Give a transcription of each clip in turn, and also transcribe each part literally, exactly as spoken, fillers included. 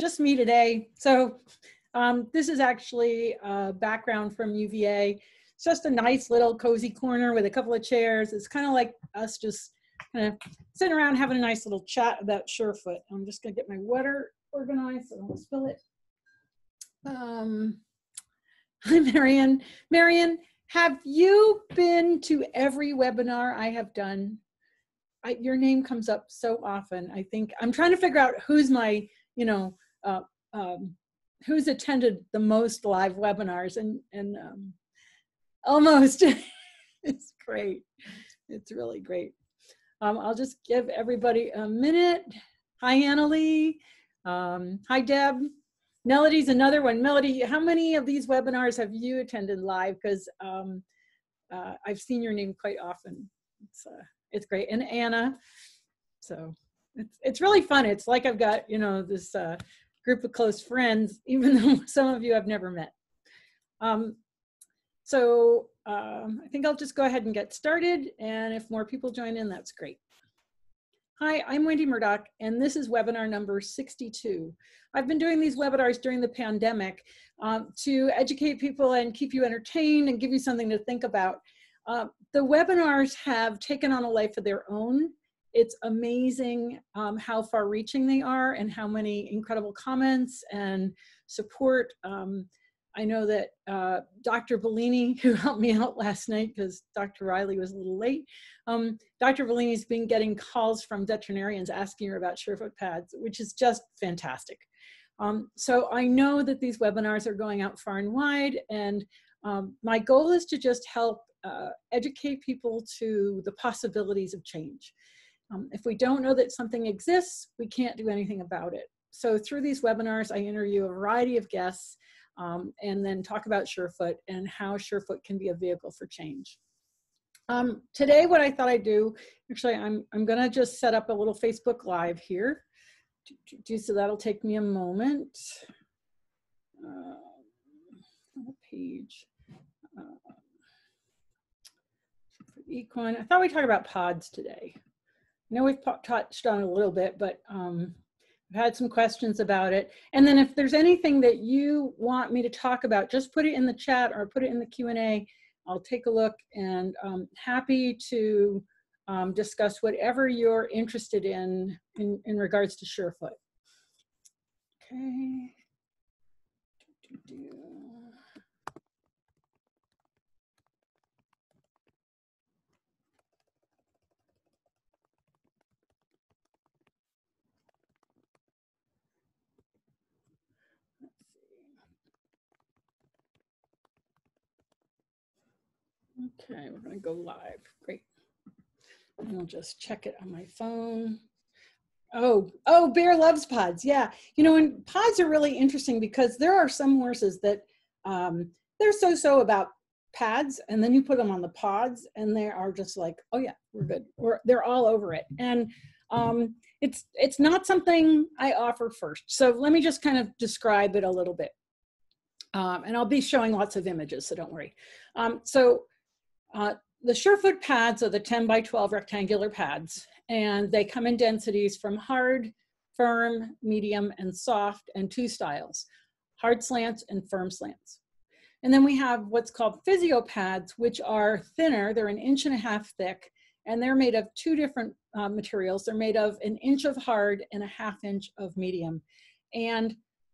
just me today. So um, this is actually a background from U V A. It's just a nice little cozy corner with a couple of chairs. It's kind of like us just kind of sitting around having a nice little chat about SURE FOOT. I'm just going to get my water organized so I don't spill it. Um, hi, Marion. Marion, have you been to every webinar I have done? I, your name comes up so often. I think I'm trying to figure out who's my, you know, uh, um, who's attended the most live webinars, and and um, almost it's great. It's really great. Um, I'll just give everybody a minute. Hi, Anna Lee. Um, hi, Deb. Melody's another one. Melody, how many of these webinars have you attended live? Because um, uh, I've seen your name quite often. It's, uh, it's great. And Anna. So it's, it's really fun. It's like I've got, you know, this uh, group of close friends, even though some of you I've never met. Um, so uh, I think I'll just go ahead and get started. And if more people join in, that's great. Hi, I'm Wendy Murdoch, and this is webinar number sixty-two. I've been doing these webinars during the pandemic um, to educate people and keep you entertained and give you something to think about. Uh, the webinars have taken on a life of their own. It's amazing um, how far-reaching they are and how many incredible comments and support. Um, I know that uh, Doctor Bellini, who helped me out last night because Doctor Riley was a little late, um, Doctor Bellini's been getting calls from veterinarians asking her about SURE FOOT pads, which is just fantastic. Um, so I know that these webinars are going out far and wide, and um, my goal is to just help uh, educate people to the possibilities of change. Um, if we don't know that something exists, we can't do anything about it. So through these webinars, I interview a variety of guests, Um, and then talk about SURE FOOT and how SURE FOOT can be a vehicle for change. Um, today, what I thought I'd do, actually, I'm, I'm going to just set up a little Facebook Live here. So that'll take me a moment. Uh, page. Uh, Equine. I thought we'd talk about pods today. I know we've touched on it a little bit, but um, I've had some questions about it. And then if there's anything that you want me to talk about, just put it in the chat or put it in the Q and A. I'll take a look, and I'm happy to um, discuss whatever you're interested in, in in regards to SURE FOOT. Okay. Okay, we're going to go live. Great. And I'll just check it on my phone. Oh, oh, Bear loves pods. Yeah. You know, and pods are really interesting because there are some horses that um, they're so-so about pads, and then you put them on the pods and they are just like, oh yeah, we're good. Or they're all over it. And um, it's, it's not something I offer first. So let me just kind of describe it a little bit. Um, and I'll be showing lots of images, so don't worry. Um, so Uh, the SURE FOOT pads are the ten by twelve rectangular pads, and they come in densities from hard, firm, medium, and soft, and two styles, hard slants and firm slants. And then we have what's called physio pads, which are thinner. They're an inch and a half thick, and they're made of two different uh, materials. They're made of an inch of hard and a half inch of medium. And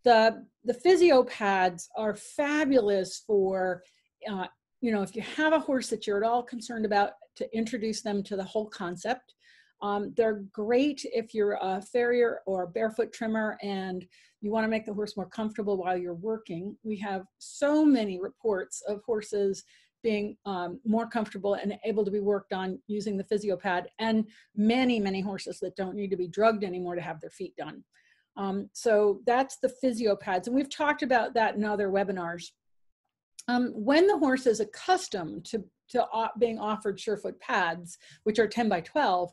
the, the physio pads are fabulous for uh, you know, if you have a horse that you're at all concerned about, to introduce them to the whole concept. Um, they're great if you're a farrier or a barefoot trimmer and you want to make the horse more comfortable while you're working. We have so many reports of horses being um, more comfortable and able to be worked on using the physio pad, and many, many horses that don't need to be drugged anymore to have their feet done. Um, so that's the physio pads, and we've talked about that in other webinars. Um, when the horse is accustomed to, to uh, being offered SURE FOOT pads, which are ten by twelve,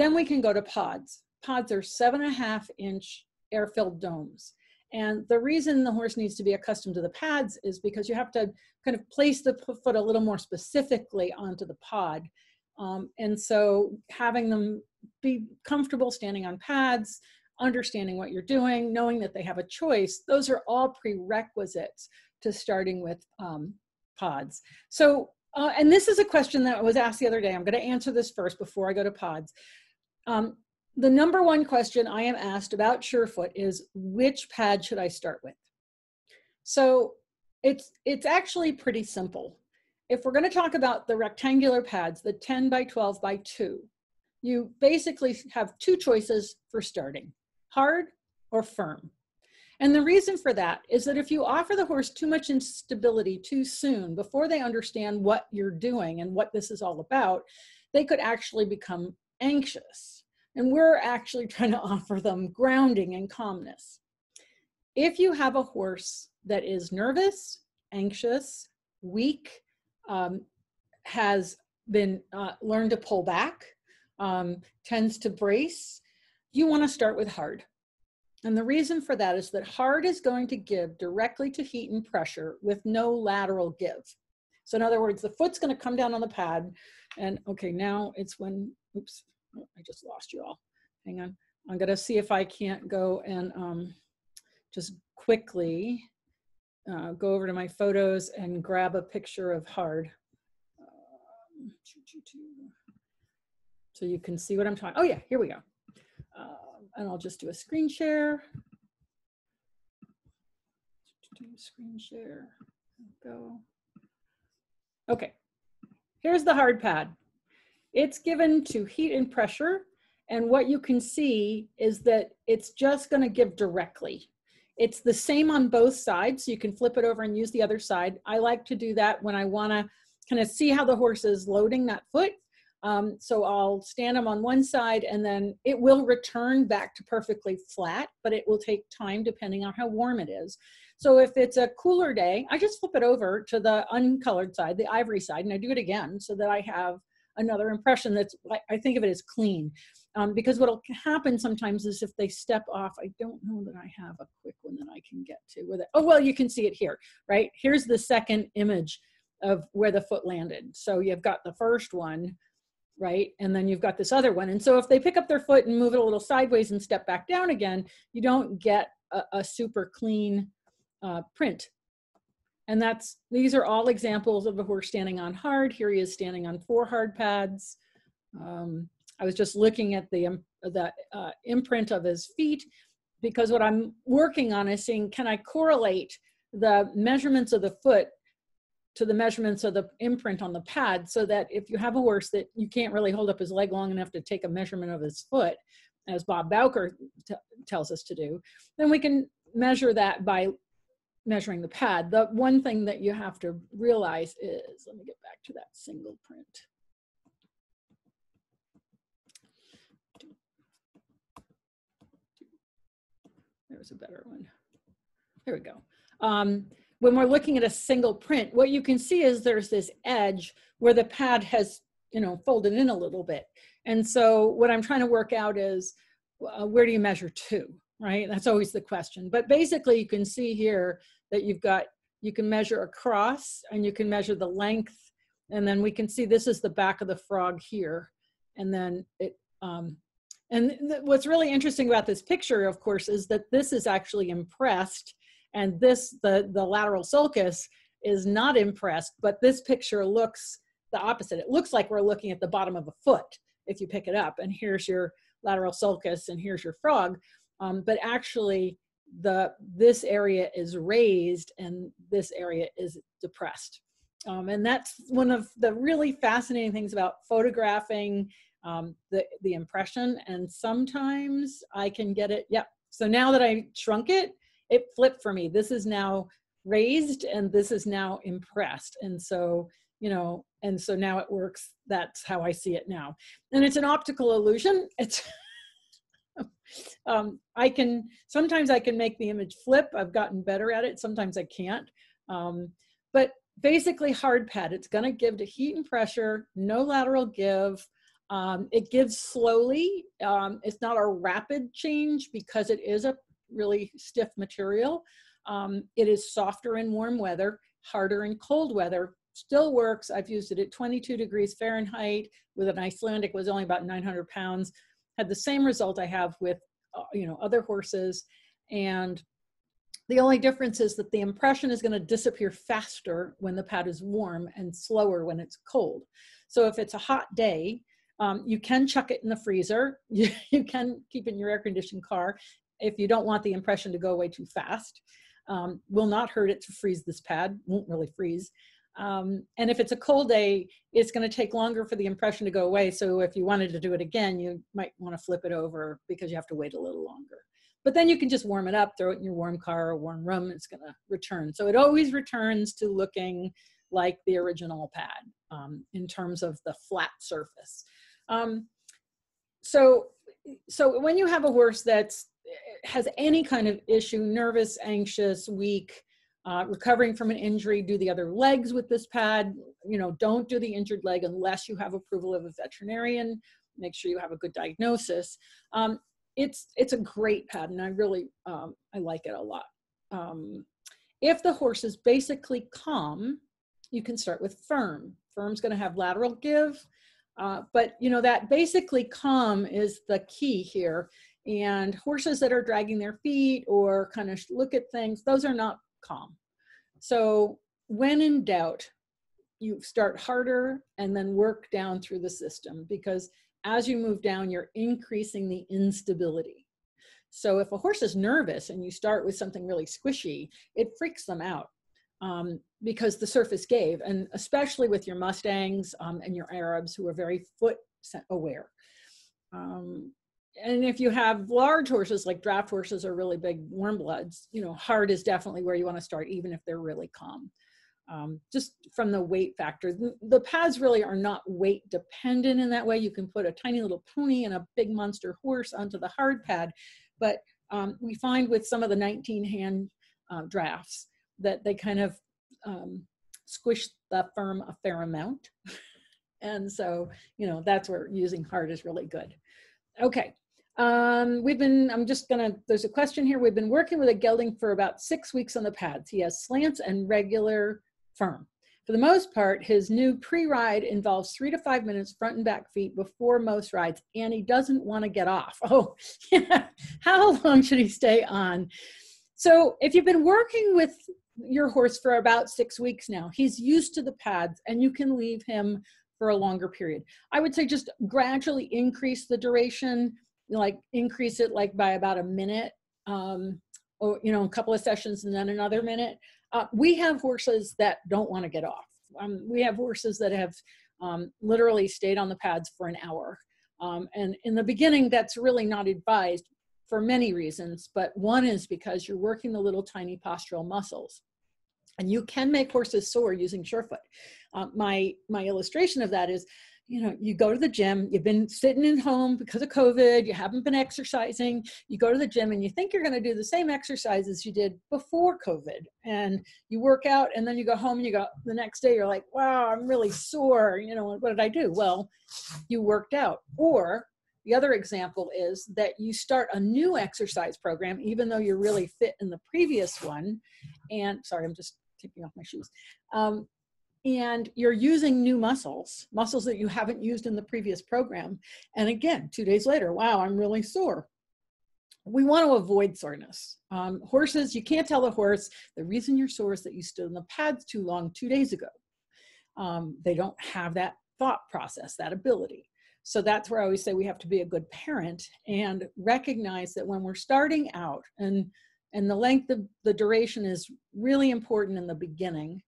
then we can go to pods. Pods are seven and a half inch air-filled domes. And the reason the horse needs to be accustomed to the pads is because you have to kind of place the foot a little more specifically onto the pod. Um, and so having them be comfortable standing on pads, understanding what you're doing, knowing that they have a choice, those are all prerequisites to starting with um, pods. So, uh, and this is a question that was asked the other day. I'm going to answer this first before I go to pods. Um, the number one question I am asked about SURE FOOT is, which pad should I start with? So it's, it's actually pretty simple. If we're going to talk about the rectangular pads, the ten by twelve by two, you basically have two choices for starting, hard or firm. And the reason for that is that if you offer the horse too much instability too soon, before they understand what you're doing and what this is all about, they could actually become anxious. And we're actually trying to offer them grounding and calmness. If you have a horse that is nervous, anxious, weak, um, has been uh, learned to pull back, um, tends to brace, you want to start with hard. And the reason for that is that hard is going to give directly to heat and pressure with no lateral give. So in other words, the foot's going to come down on the pad and okay, now it's when, oops, I just lost you all. Hang on. I'm going to see if I can't go and um, just quickly uh, go over to my photos and grab a picture of hard. Um, so you can see what I'm talking. Oh yeah, here we go. Uh, and I'll just do a screen share. Screen share, go. Okay, here's the hard pad. It's given to heat and pressure, and what you can see is that it's just going to give directly. It's the same on both sides, so you can flip it over and use the other side. I like to do that when I want to kind of see how the horse is loading that foot. Um, so I'll stand them on one side and then it will return back to perfectly flat, but it will take time depending on how warm it is. So if it's a cooler day, I just flip it over to the uncolored side, the ivory side, and I do it again so that I have another impression that's, I think of it as clean. Um, because what'll happen sometimes is if they step off, I don't know that I have a quick one that I can get to with it. Oh, well, you can see it here, right? Here's the second image of where the foot landed. So you've got the first one, right? And then you've got this other one. And so if they pick up their foot and move it a little sideways and step back down again, you don't get a, a super clean uh, print. And that's, these are all examples of a horse standing on hard. Here he is standing on four hard pads. Um, I was just looking at the, um, the uh, imprint of his feet, because what I'm working on is seeing, can I correlate the measurements of the foot to the measurements of the imprint on the pad, so that if you have a horse that you can't really hold up his leg long enough to take a measurement of his foot, as Bob Bowker tells us to do, then we can measure that by measuring the pad. The one thing that you have to realize is, let me get back to that single print. There's a better one. Here we go. Um, When we're looking at a single print, what you can see is there's this edge where the pad has, you know, folded in a little bit. And so what I'm trying to work out is, uh, where do you measure to, right? That's always the question. But basically you can see here that you've got, you can measure across and you can measure the length. And then we can see this is the back of the frog here. And then it, um, and th- what's really interesting about this picture, of course, is that this is actually impressed. And this, the, the lateral sulcus is not impressed, but this picture looks the opposite. It looks like we're looking at the bottom of a foot if you pick it up, and here's your lateral sulcus and here's your frog. Um, but actually the, this area is raised and this area is depressed. Um, and that's one of the really fascinating things about photographing um, the, the impression. And sometimes I can get it, yep. So now that I shrunk it, it flipped for me. This is now raised and this is now impressed. And so, you know, and so now it works. That's how I see it now. And it's an optical illusion. It's, um, I can, sometimes I can make the image flip. I've gotten better at it. Sometimes I can't. Um, but basically hard pad, it's gonna give to heat and pressure, no lateral give. Um, it gives slowly. Um, it's not a rapid change because it is a really stiff material. Um, it is softer in warm weather, harder in cold weather, still works. I've used it at twenty-two degrees Fahrenheit with an Icelandic, was only about nine hundred pounds, had the same result I have with you know, other horses. And the only difference is that the impression is going to disappear faster when the pad is warm and slower when it's cold. So if it's a hot day, um, you can chuck it in the freezer. You, you can keep it in your air-conditioned car if you don't want the impression to go away too fast. Um, will not hurt it to freeze this pad, won't really freeze. Um, and if it's a cold day, it's going to take longer for the impression to go away. So if you wanted to do it again, you might want to flip it over because you have to wait a little longer. But then you can just warm it up, throw it in your warm car or warm room, it's going to return. So it always returns to looking like the original pad um, in terms of the flat surface. Um, so, so when you have a horse that's has any kind of issue, nervous, anxious, weak, uh, recovering from an injury, do the other legs with this pad. You know, don't do the injured leg unless you have approval of a veterinarian. Make sure you have a good diagnosis. Um, it's, it's a great pad, and I really, um, I like it a lot. Um, if the horse is basically calm, you can start with firm. Firm's going to have lateral give, uh, but you know, that basically calm is the key here. And horses that are dragging their feet or kind of look at things, those are not calm. So when in doubt, you start harder and then work down through the system, because as you move down, you're increasing the instability. So if a horse is nervous and you start with something really squishy, it freaks them out um, because the surface gave, and especially with your Mustangs um, and your Arabs, who are very foot aware. Um, And if you have large horses, like draft horses or really big warm bloods, you know, hard is definitely where you want to start, even if they're really calm. Um, just from the weight factor, the pads really are not weight dependent in that way. You can put a tiny little pony and a big monster horse onto the hard pad. But um, we find with some of the nineteen hand uh, drafts that they kind of um, squish the firm a fair amount. And so, you know, that's where using hard is really good. Okay. Um, we've been, I'm just gonna, there's a question here. We've been working with a gelding for about six weeks on the pads. He has slants and regular firm. For the most part, his new pre-ride involves three to five minutes front and back feet before most rides, and he doesn't wanna get off. Oh, yeah. How long should he stay on? So if you've been working with your horse for about six weeks now, he's used to the pads, and you can leave him for a longer period. I would say just gradually increase the duration, like increase it like by about a minute, um, or, you know, a couple of sessions and then another minute. Uh, we have horses that don't want to get off. Um, we have horses that have um, literally stayed on the pads for an hour. Um, and in the beginning, that's really not advised for many reasons, but one is because you're working the little tiny postural muscles. And you can make horses sore using SURE FOOT. Uh, my, my illustration of that is, you know, you go to the gym, you've been sitting at home because of COVID, you haven't been exercising, you go to the gym and you think you're going to do the same exercises you did before COVID. And you work out and then you go home and you go, the next day you're like, wow, I'm really sore. You know, what did I do? Well, you worked out. Or the other example is that you start a new exercise program, even though you're really fit in the previous one. And sorry, I'm just taking off my shoes. Um, and you're using new muscles, muscles that you haven't used in the previous program. And again, two days later, wow, I'm really sore. We want to avoid soreness. Um, horses, you can't tell the horse, the reason you're sore is that you stood in the pads too long two days ago. Um, they don't have that thought process, that ability. So that's where I always say we have to be a good parent and recognize that when we're starting out, and, and the length of the duration is really important in the beginning,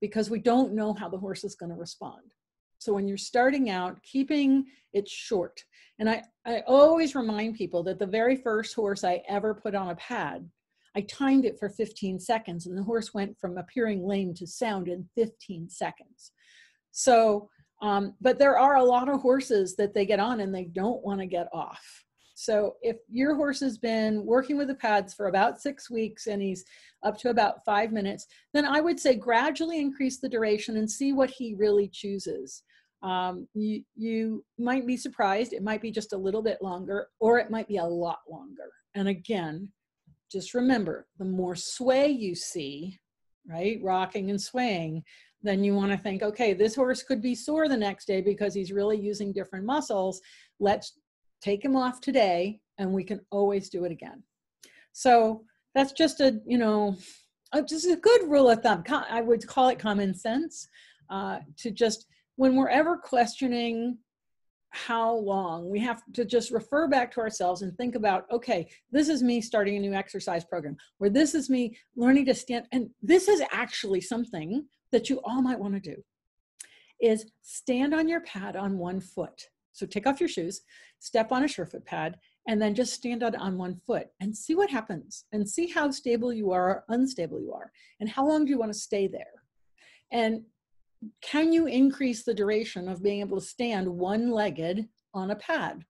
because we don't know how the horse is going to respond. So when you're starting out, keeping it short. And I, I always remind people that the very first horse I ever put on a pad, I timed it for fifteen seconds, and the horse went from appearing lame to sound in fifteen seconds. So, um, but there are a lot of horses that they get on and they don't want to get off. So if your horse has been working with the pads for about six weeks and he's up to about five minutes, then I would say gradually increase the duration and see what he really chooses. Um, you, you might be surprised. It might be just a little bit longer, or it might be a lot longer. And again, just remember, the more sway you see, right, rocking and swaying, then you want to think, okay, this horse could be sore the next day because he's really using different muscles. Let's take him off today and we can always do it again. So that's just a, you know, a, just a good rule of thumb. I would call it common sense uh, to just, when we're ever questioning how long, we have to just refer back to ourselves and think about, okay, this is me starting a new exercise program, or this is me learning to stand. And this is actually something that you all might want to do, is stand on your pad on one foot. So take off your shoes, step on a SURE FOOT pad, and then just stand on, on one foot and see what happens, and see how stable you are or unstable you are, and how long do you want to stay there. And can you increase the duration of being able to stand one-legged on a pad?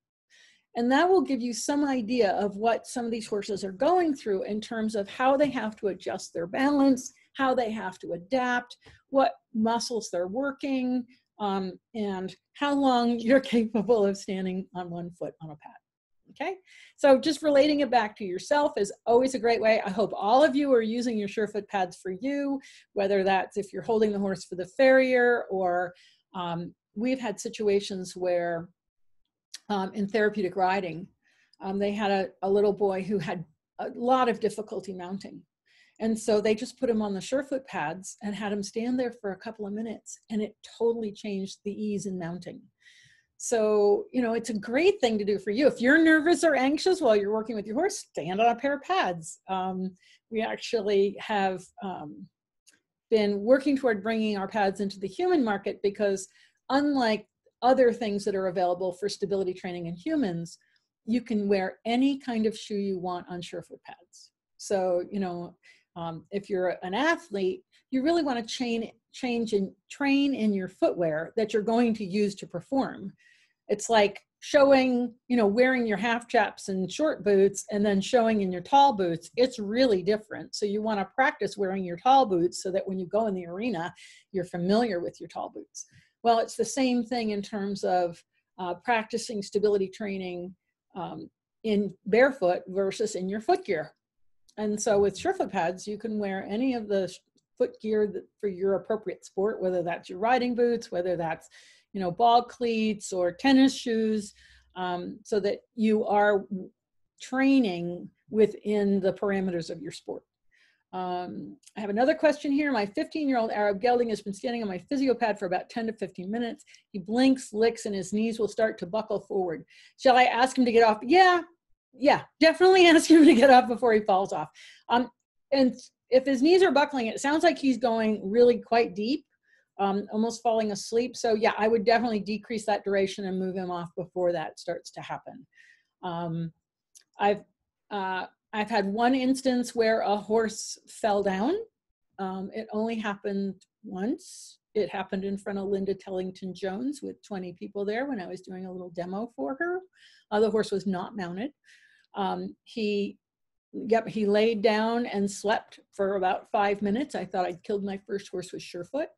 And that will give you some idea of what some of these horses are going through in terms of how they have to adjust their balance, how they have to adapt, what muscles they're working, um, and how long you're capable of standing on one foot on a pad. Okay, so just relating it back to yourself is always a great way. I hope all of you are using your SURE FOOT pads for you, whether that's if you're holding the horse for the farrier, or um, we've had situations where um, in therapeutic riding, um, they had a, a little boy who had a lot of difficulty mounting. And so they just put him on the SURE FOOT pads and had him stand there for a couple of minutes, and it totally changed the ease in mounting. So, you know, it's a great thing to do for you. If you're nervous or anxious while you're working with your horse, stand on a pair of pads. Um, we actually have um, been working toward bringing our pads into the human market, because unlike other things that are available for stability training in humans, you can wear any kind of shoe you want on SURE FOOT pads. So, you know, um, if you're an athlete, you really want to chain, change and train in your footwear that you're going to use to perform. It's like showing, you know, wearing your half chaps and short boots and then showing in your tall boots. It's really different. So you want to practice wearing your tall boots so that when you go in the arena, you're familiar with your tall boots. Well, it's the same thing in terms of uh, practicing stability training um, in barefoot versus in your footgear. And so with SURE FOOT pads, you can wear any of the footgear for your appropriate sport, whether that's your riding boots, whether that's, you know, ball cleats or tennis shoes, um, so that you are training within the parameters of your sport. Um, I have another question here. My fifteen-year-old Arab gelding has been standing on my physio pad for about ten to fifteen minutes. He blinks, licks, and his knees will start to buckle forward. Shall I ask him to get off? Yeah, yeah, definitely ask him to get off before he falls off. Um, and if his knees are buckling, it sounds like he's going really quite deep. Um, almost falling asleep. So yeah, I would definitely decrease that duration and move him off before that starts to happen. Um, I've, uh, I've had one instance where a horse fell down. Um, it only happened once. It happened in front of Linda Tellington Jones with twenty people there when I was doing a little demo for her. Uh, the horse was not mounted. Um, he, yep, he laid down and slept for about five minutes. I thought I'd killed my first horse with SURE FOOT.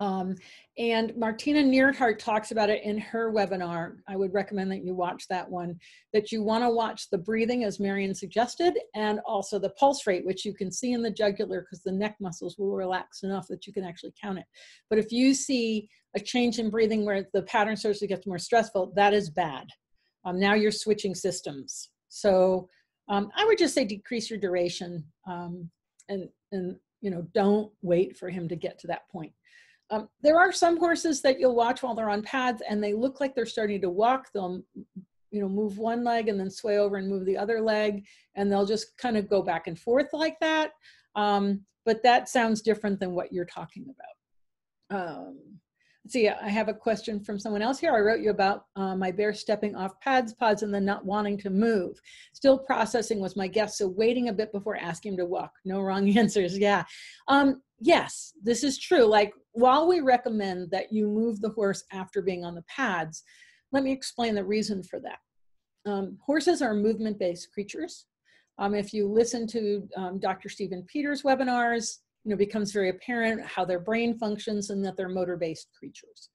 Um, and Martina Nierhart talks about it in her webinar. I would recommend that you watch that one, that you want to watch the breathing as Marion suggested, and also the pulse rate, which you can see in the jugular because the neck muscles will relax enough that you can actually count it. But if you see a change in breathing where the pattern starts to get more stressful, that is bad. Um, now you're switching systems. So um, I would just say decrease your duration um, and, and, you know, don't wait for him to get to that point. Um, there are some horses that you'll watch while they're on pads and they look like they're starting to walk. They'll, you know, move one leg and then sway over and move the other leg, and they'll just kind of go back and forth like that. Um, but that sounds different than what you're talking about. Um, let's see, I have a question from someone else here. I wrote you about uh, my bear stepping off pads, pods, and then not wanting to move. Still processing was my guess, so waiting a bit before asking him to walk. No wrong answers, yeah. Um, yes, this is true. Like, while we recommend that you move the horse after being on the pads, let me explain the reason for that. Um, horses are movement-based creatures. Um, if you listen to um, Doctor Stephen Peters' webinars, you know, it becomes very apparent how their brain functions and that they're motor-based creatures.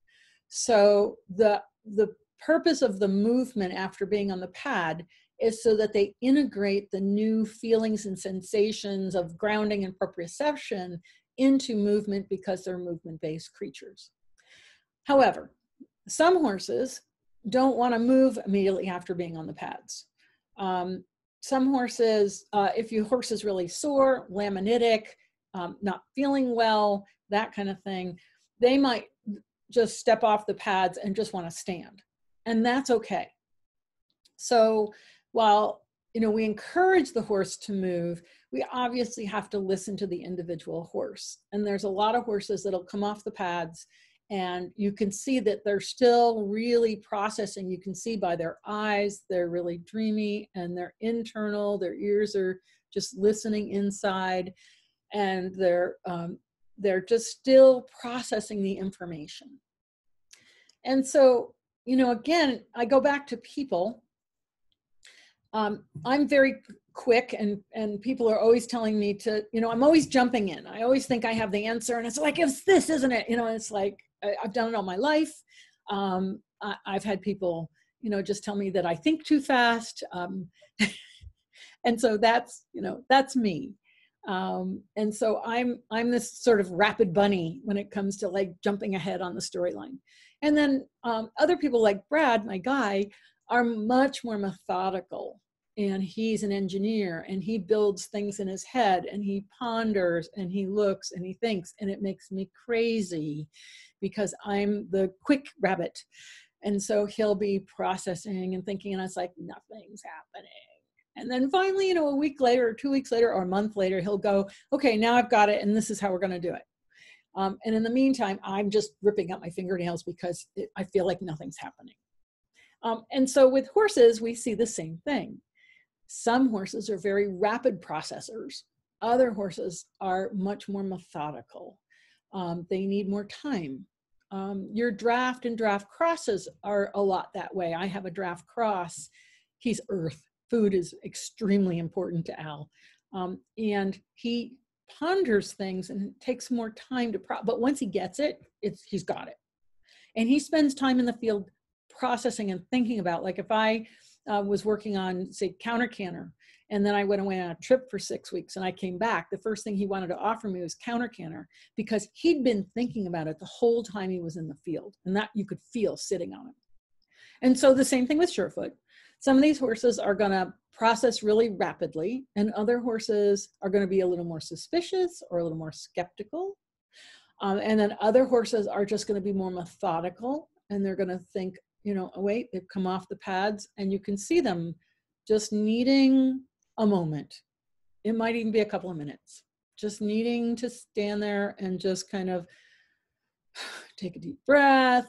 So the, the purpose of the movement after being on the pad is so that they integrate the new feelings and sensations of grounding and proprioception into movement, because they're movement-based creatures. However, some horses don't want to move immediately after being on the pads. Um, some horses, uh, if your horse is really sore, laminitic, um, not feeling well, that kind of thing, they might just step off the pads and just want to stand. And that's okay. So while, you know, we encourage the horse to move, we obviously have to listen to the individual horse. And there's a lot of horses that'll come off the pads and you can see that they're still really processing. You can see by their eyes, they're really dreamy and they're internal, their ears are just listening inside and they're, um, they're just still processing the information. And so, you know, again, I go back to people. Um, I'm very quick and, and people are always telling me to, you know, I'm always jumping in. I always think I have the answer and it's like, it's this, isn't it? You know, it's like, I, I've done it all my life. Um, I, I've had people, you know, just tell me that I think too fast. Um, and so that's, you know, that's me. Um, and so I'm, I'm this sort of rapid bunny when it comes to like jumping ahead on the storyline. And then um, other people like Brad, my guy, are much more methodical, and he's an engineer and he builds things in his head and he ponders and he looks and he thinks, and it makes me crazy because I'm the quick rabbit. And so he'll be processing and thinking and it's like, nothing's happening. And then finally, you know, a week later or two weeks later or a month later, he'll go, okay, now I've got it and this is how we're gonna do it. Um, and in the meantime, I'm just ripping out my fingernails because it, I feel like nothing's happening. Um, and so with horses, we see the same thing. Some horses are very rapid processors. Other horses are much more methodical. Um, they need more time. Um, your draft and draft crosses are a lot that way. I have a draft cross. He's Earth. Food is extremely important to Al. Um, and he ponders things and it takes more time to, pro but once he gets it, it's, he's got it. And he spends time in the field processing and thinking about, like if I uh, was working on, say, counter canter, and then I went away on a trip for six weeks and I came back, the first thing he wanted to offer me was counter canter because he'd been thinking about it the whole time he was in the field, and that you could feel sitting on him. And so the same thing with Sure Foot. Some of these horses are gonna process really rapidly and other horses are gonna be a little more suspicious or a little more skeptical. Um, and then other horses are just gonna be more methodical and they're gonna think, you know, oh wait, they've come off the pads and you can see them just needing a moment. It might even be a couple of minutes, just needing to stand there and just kind of take a deep breath,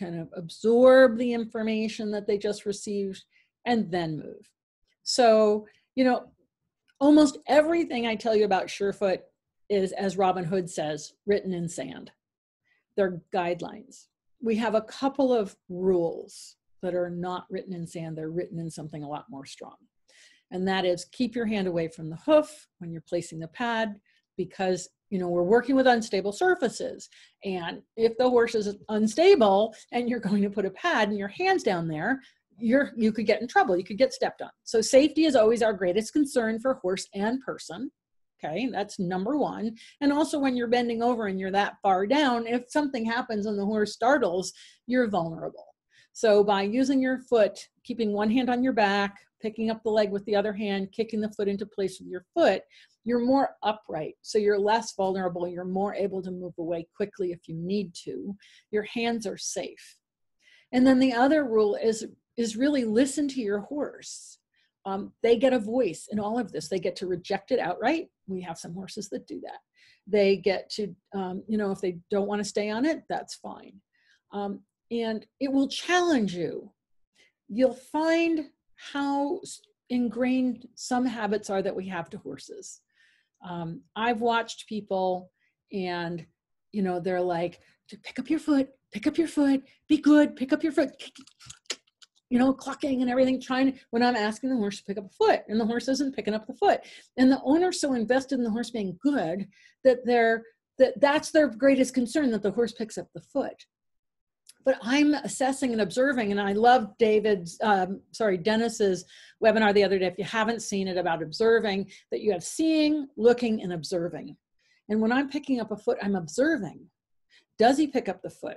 kind of absorb the information that they just received and then move. So, you know, almost everything I tell you about Sure Foot is, as Robin Hood says, written in sand. They're guidelines. We have a couple of rules that are not written in sand. They're written in something a lot more strong. And that is keep your hand away from the hoof when you're placing the pad because, you know, we're working with unstable surfaces. And if the horse is unstable and you're going to put a pad and your hand's down there, you're, you could get in trouble. You could get stepped on. So safety is always our greatest concern for horse and person. Okay, that's number one. And also when you're bending over and you're that far down, if something happens and the horse startles, you're vulnerable. So by using your foot, keeping one hand on your back, picking up the leg with the other hand, kicking the foot into place with your foot, you're more upright. So you're less vulnerable. You're more able to move away quickly if you need to. Your hands are safe. And then the other rule is, is really listen to your horse. Um, they get a voice in all of this. They get to reject it outright. We have some horses that do that. They get to, um, you know, if they don't want to stay on it, that's fine. Um, and it will challenge you. You'll find how ingrained some habits are that we have to horses. Um, I've watched people and, you know, they're like, pick up your foot, pick up your foot, be good, pick up your foot. You know, clucking and everything, trying to, when I'm asking the horse to pick up a foot and the horse isn't picking up the foot. And the owner's so invested in the horse being good that they're, that that's their greatest concern, that the horse picks up the foot. But I'm assessing and observing, and I love David's, um, sorry, Dennis's webinar the other day, if you haven't seen it, about observing, that you have seeing, looking, and observing. And when I'm picking up a foot, I'm observing. Does he pick up the foot?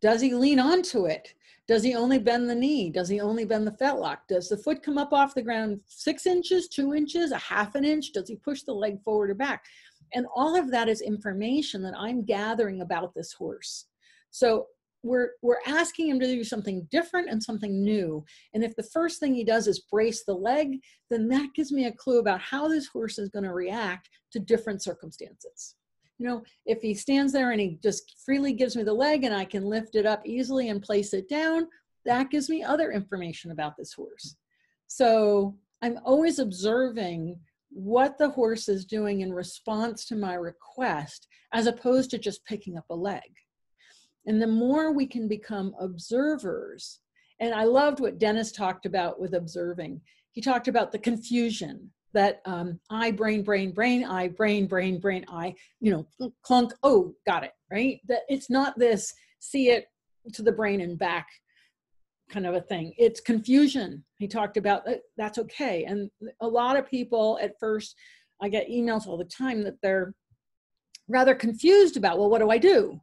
Does he lean onto it? Does he only bend the knee? Does he only bend the fetlock? Does the foot come up off the ground six inches, two inches, a half an inch? Does he push the leg forward or back? And all of that is information that I'm gathering about this horse. So we're, we're asking him to do something different and something new. And if the first thing he does is brace the leg, then that gives me a clue about how this horse is going to react to different circumstances. You know, if he stands there and he just freely gives me the leg and I can lift it up easily and place it down, that gives me other information about this horse. So I'm always observing what the horse is doing in response to my request, as opposed to just picking up a leg. And the more we can become observers, and I loved what Dennis talked about with observing. He talked about the confusion. That um, I, brain, brain, brain, I, brain, brain, brain, I, you know, clunk, oh, got it, right? That it's not this see it to the brain and back kind of a thing. It's confusion. He talked about that, that's okay. And a lot of people at first, I get emails all the time that they're rather confused about, well, what do I do?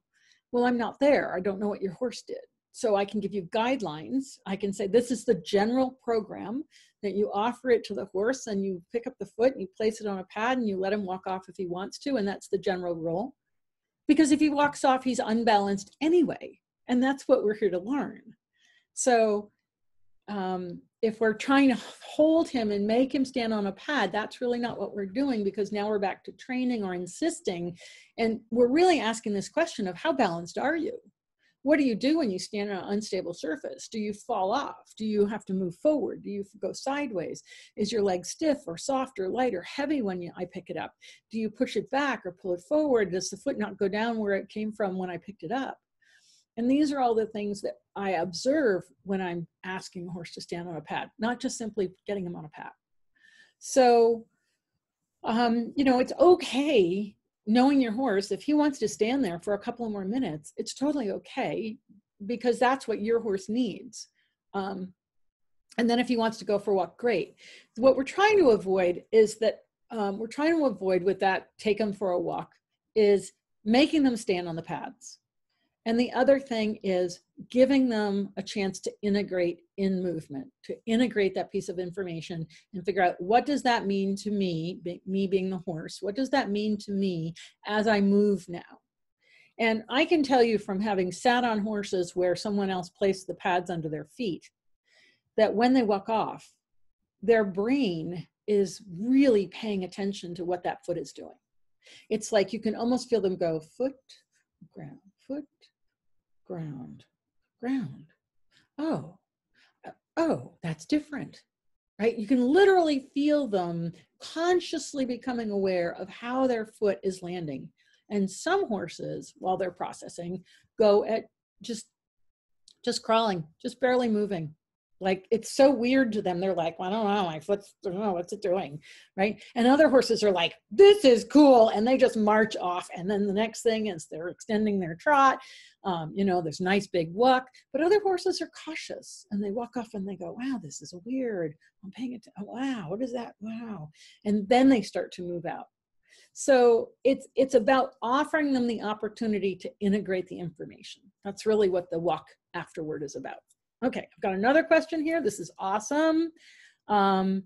Well, I'm not there. I don't know what your horse did. So I can give you guidelines. I can say, this is the general program that you offer it to the horse, and you pick up the foot and you place it on a pad and you let him walk off if he wants to. And that's the general rule. Because if he walks off, he's unbalanced anyway. And that's what we're here to learn. So um, if we're trying to hold him and make him stand on a pad, that's really not what we're doing, because now we're back to training or insisting. And we're really asking this question of, how balanced are you? What do you do when you stand on an unstable surface? Do you fall off? Do you have to move forward? Do you go sideways? Is your leg stiff or soft or light or heavy when you, I pick it up? Do you push it back or pull it forward? Does the foot not go down where it came from when I picked it up? And these are all the things that I observe when I'm asking a horse to stand on a pad, not just simply getting him on a pad. So, um, you know, it's okay knowing your horse. If he wants to stand there for a couple of more minutes, it's totally okay, because that's what your horse needs. Um, and then if he wants to go for a walk, great. What we're trying to avoid is that um, we're trying to avoid with that take him for a walk is making them stand on the pads. And the other thing is giving them a chance to integrate in movement, to integrate that piece of information and figure out, what does that mean to me, me being the horse? What does that mean to me as I move now? And I can tell you from having sat on horses where someone else placed the pads under their feet, that when they walk off, their brain is really paying attention to what that foot is doing. It's like you can almost feel them go foot, ground, foot, ground, ground, oh, oh, that's different, right? You can literally feel them consciously becoming aware of how their foot is landing. And some horses, while they're processing, go at just, just crawling, just barely moving. Like, it's so weird to them. They're like, well, I don't know, my foot's, I don't know, what's it doing, right? And other horses are like, this is cool, and they just march off. And then the next thing is they're extending their trot. Um, you know, there's nice big walk. But other horses are cautious, and they walk off and they go, wow, this is weird. I'm paying attention. Oh, wow, what is that? Wow. And then they start to move out. So it's it's about offering them the opportunity to integrate the information. That's really what the walk afterward is about. Okay, I've got another question here. This is awesome. Um,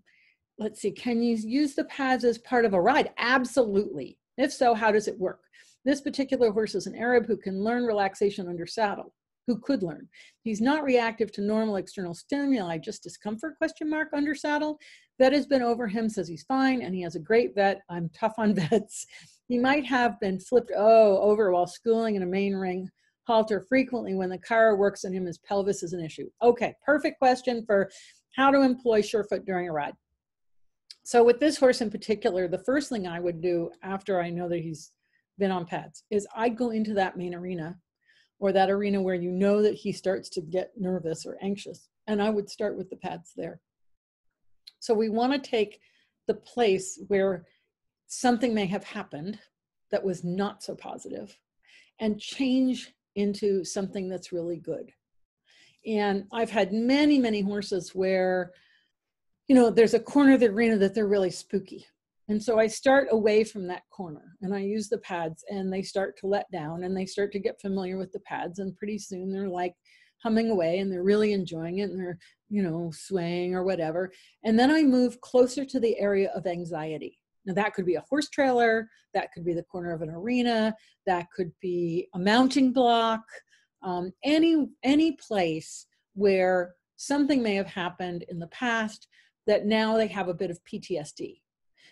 let's see, can you use the pads as part of a ride? Absolutely. If so, how does it work? This particular horse is an Arab who can learn relaxation under saddle, who could learn. He's not reactive to normal external stimuli, just discomfort, question mark, under saddle. Vet has been over him, says he's fine, and he has a great vet. I'm tough on vets. He might have been flipped oh, over while schooling in a main ring halter frequently when the chiropractor works on him. His pelvis is an issue. Okay, perfect question for how to employ SURE FOOT during a ride. So with this horse in particular, the first thing I would do after I know that he's been on pads is I'd go into that main arena, or that arena where you know that he starts to get nervous or anxious, and I would start with the pads there. So we want to take the place where something may have happened that was not so positive and change into something that's really good. And I've had many, many horses where, you know, there's a corner of the arena that they're really spooky, And so I start away from that corner and I use the pads, and they start to let down and they start to get familiar with the pads, and pretty soon they're like humming away and they're really enjoying it and they're, you know, swaying or whatever. And then I move closer to the area of anxiety. Now that could be a horse trailer, that could be the corner of an arena, that could be a mounting block, um, any, any place where something may have happened in the past that now they have a bit of P T S D.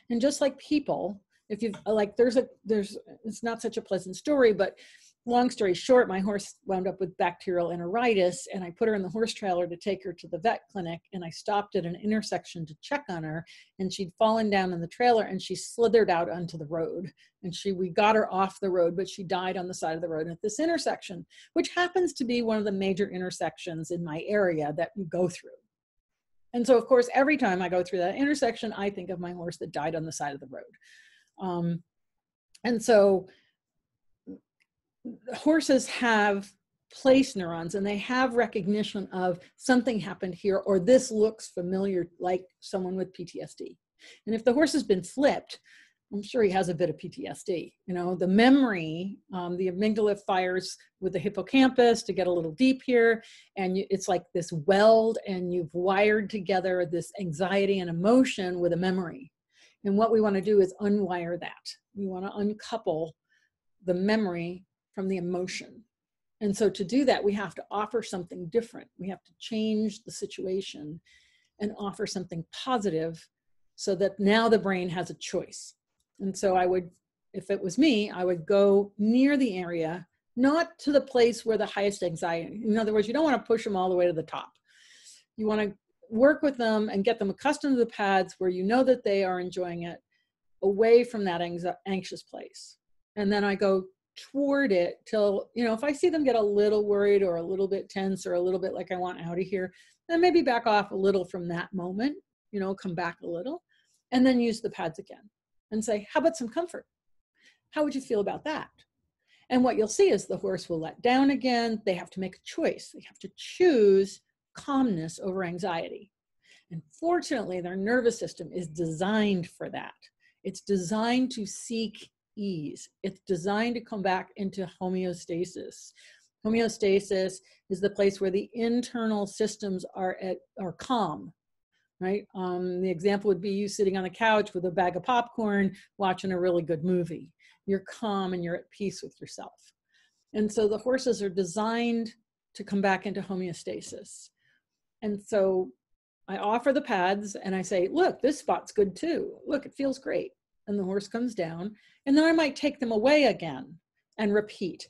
And just like people, if you've, like, there's a, there's, it's not such a pleasant story, but long story short, my horse wound up with bacterial enteritis, and I put her in the horse trailer to take her to the vet clinic, and I stopped at an intersection to check on her, and she'd fallen down in the trailer and she slithered out onto the road, and she, we got her off the road, but she died on the side of the road at this intersection, which happens to be one of the major intersections in my area that you go through. And so, of course, every time I go through that intersection, I think of my horse that died on the side of the road. Um, and so horses have place neurons, and they have recognition of something happened here, or this looks familiar, like someone with P T S D. And if the horse has been flipped, I'm sure he has a bit of P T S D. You know, the memory, um, the amygdala fires with the hippocampus to get a little deep here. And you, it's like this weld, and you've wired together this anxiety and emotion with a memory. And what we want to do is unwire that. We want to uncouple the memory from the emotion. And so to do that, we have to offer something different. We have to change the situation and offer something positive so that now the brain has a choice. And so I would, if it was me, I would go near the area, not to the place where the highest anxiety, in other words, you don't want to push them all the way to the top. You want to work with them and get them accustomed to the pads where you know that they are enjoying it, away from that anxious place. And then I go toward it till, you know, if I see them get a little worried or a little bit tense or a little bit like I want out of here, then maybe back off a little from that moment, you know, come back a little, and then use the pads again. And say, how about some comfort? How would you feel about that? And what you'll see is the horse will let down again. They have to make a choice. They have to choose calmness over anxiety. And fortunately, their nervous system is designed for that. It's designed to seek ease. It's designed to come back into homeostasis. Homeostasis is the place where the internal systems are at, are calm. Right? Um, the example would be you sitting on the couch with a bag of popcorn, watching a really good movie. You're calm and you're at peace with yourself. And so the horses are designed to come back into homeostasis. And so I offer the pads and I say, look, this spot's good too. Look, it feels great. And the horse comes down, and then I might take them away again and repeat.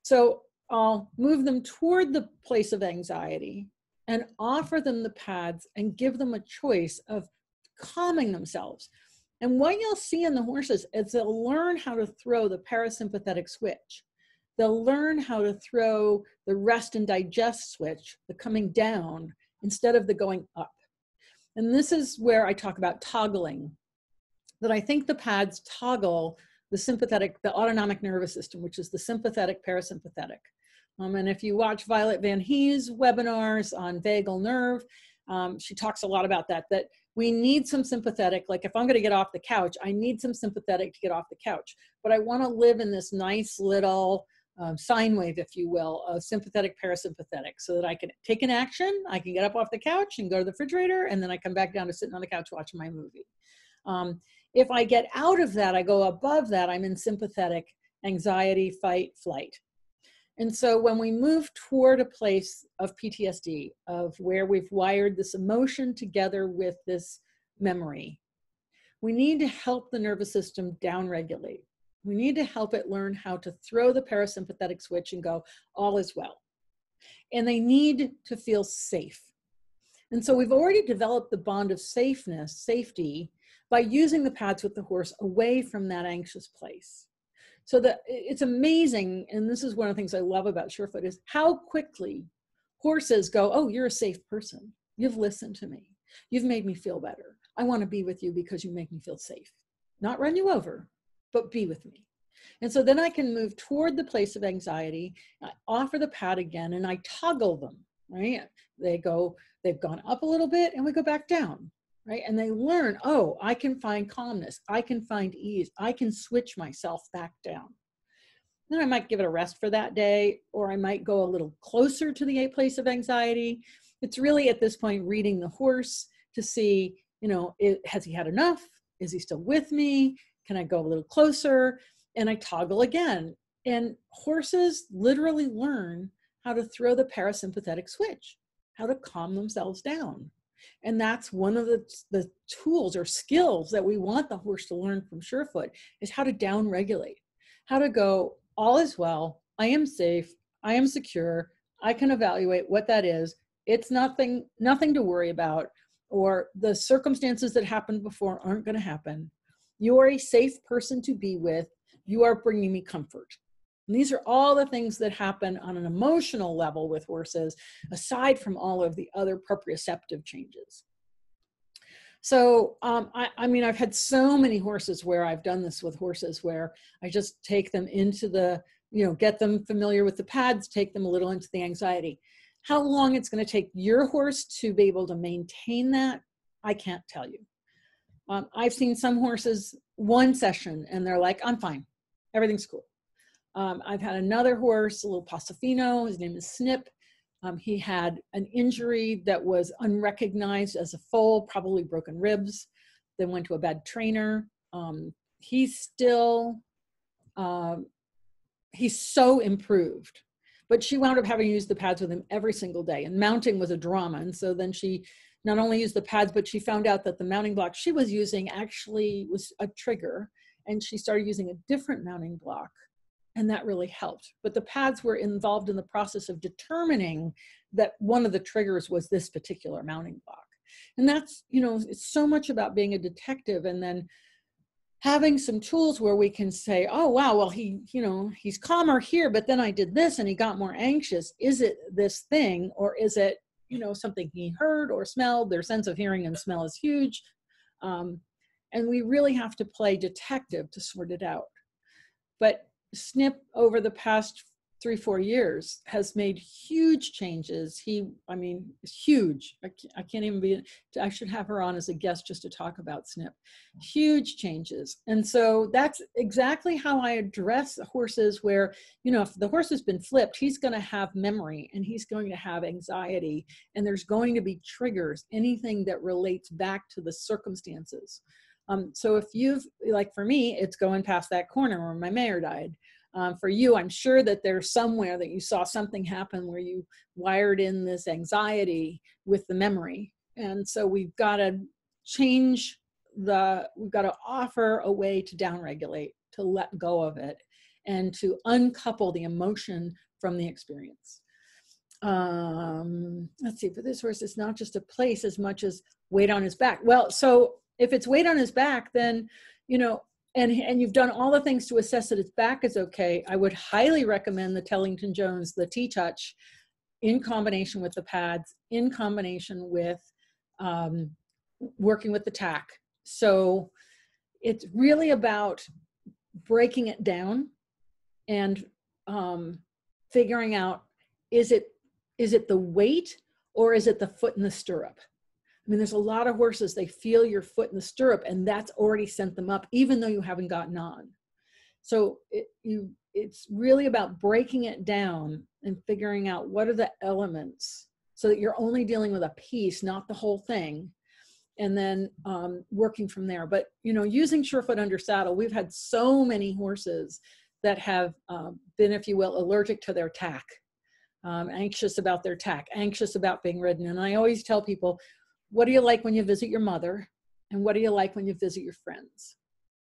So I'll move them toward the place of anxiety and offer them the pads and give them a choice of calming themselves. And what you'll see in the horses is they'll learn how to throw the parasympathetic switch. They'll learn how to throw the rest and digest switch, the coming down, instead of the going up. And this is where I talk about toggling, that I think the pads toggle the sympathetic, the autonomic nervous system, which is the sympathetic parasympathetic. Um, and if you watch Violet Van Hees' webinars on vagal nerve, um, she talks a lot about that, that we need some sympathetic. Like if I'm going to get off the couch, I need some sympathetic to get off the couch. But I want to live in this nice little um, sine wave, if you will, of sympathetic parasympathetic, so that I can take an action, I can get up off the couch and go to the refrigerator, and then I come back down to sitting on the couch watching my movie. Um, if I get out of that, I go above that, I'm in sympathetic anxiety, fight, flight. And so when we move toward a place of P T S D, of where we've wired this emotion together with this memory, we need to help the nervous system downregulate. We need to help it learn how to throw the parasympathetic switch and go, all is well. And they need to feel safe. And so we've already developed the bond of safeness, safety, by using the pads with the horse away from that anxious place. So that it's amazing, and this is one of the things I love about SURE FOOT, is how quickly horses go, oh, you're a safe person. You've listened to me. You've made me feel better. I want to be with you because you make me feel safe. Not run you over, but be with me. And so then I can move toward the place of anxiety. I offer the pad again, and I toggle them, right? They go, they've gone up a little bit, and we go back down. right? And they learn, oh, I can find calmness. I can find ease. I can switch myself back down. Then I might give it a rest for that day, or I might go a little closer to the place of anxiety. It's really at this point reading the horse to see, you know, it, has he had enough? Is he still with me? Can I go a little closer? And I toggle again. And horses literally learn how to throw the parasympathetic switch, how to calm themselves down. And that's one of the, the tools or skills that we want the horse to learn from Sure Foot, is how to downregulate, how to go, all is well, I am safe, I am secure, I can evaluate what that is, it's nothing, nothing to worry about, or the circumstances that happened before aren't going to happen. You are a safe person to be with, you are bringing me comfort. And these are all the things that happen on an emotional level with horses, aside from all of the other proprioceptive changes. So, um, I, I mean, I've had so many horses where I've done this with horses where I just take them into the, you know, get them familiar with the pads, take them a little into the anxiety. How long it's going to take your horse to be able to maintain that, I can't tell you. Um, I've seen some horses one session and they're like, I'm fine, everything's cool. Um, I've had another horse, a little Paso Fino, his name is Snip. Um, he had an injury that was unrecognized as a foal, probably broken ribs, then went to a bad trainer. Um, he's still, um, he's so improved, but she wound up having to use the pads with him every single day, and mounting was a drama. And so then she not only used the pads, but she found out that the mounting block she was using actually was a trigger, and she started using a different mounting block. And that really helped. But the pads were involved in the process of determining that one of the triggers was this particular mounting block. And that's, you know, it's so much about being a detective and then having some tools where we can say, oh, wow, well, he, you know, he's calmer here, but then I did this and he got more anxious. Is it this thing, or is it, you know, something he heard or smelled? Their sense of hearing and smell is huge. Um, and we really have to play detective to sort it out. But Snip over the past three, four years has made huge changes. He, I mean, huge. I can't, I can't even be, I should have her on as a guest just to talk about Snip. Huge changes. And so that's exactly how I address horses where, you know, if the horse has been flipped, he's going to have memory and he's going to have anxiety. And there's going to be triggers, anything that relates back to the circumstances. Um, so if you've, like for me, it's going past that corner where my mare died. Um, for you, I'm sure that there's somewhere that you saw something happen where you wired in this anxiety with the memory. And so we've got to change the, we've got to offer a way to downregulate, to let go of it, and to uncouple the emotion from the experience. Um, let's see, for this horse, it's not just a place as much as weight on his back. Well, so if it's weight on his back, then, you know, and, and you've done all the things to assess that his back is okay, I would highly recommend the Tellington Jones, the T-Touch, in combination with the pads, in combination with um, working with the tack. So it's really about breaking it down and um, figuring out, is it, is it the weight, or is it the foot in the stirrup? I mean, there's a lot of horses, they feel your foot in the stirrup and that's already sent them up, even though you haven't gotten on. So it, you, it's really about breaking it down and figuring out what are the elements so that you're only dealing with a piece, not the whole thing, and then um, working from there. But, you know, using Sure Foot under saddle, we've had so many horses that have uh, been, if you will, allergic to their tack, um, anxious about their tack, anxious about being ridden. And I always tell people, what do you like when you visit your mother? And what do you like when you visit your friends?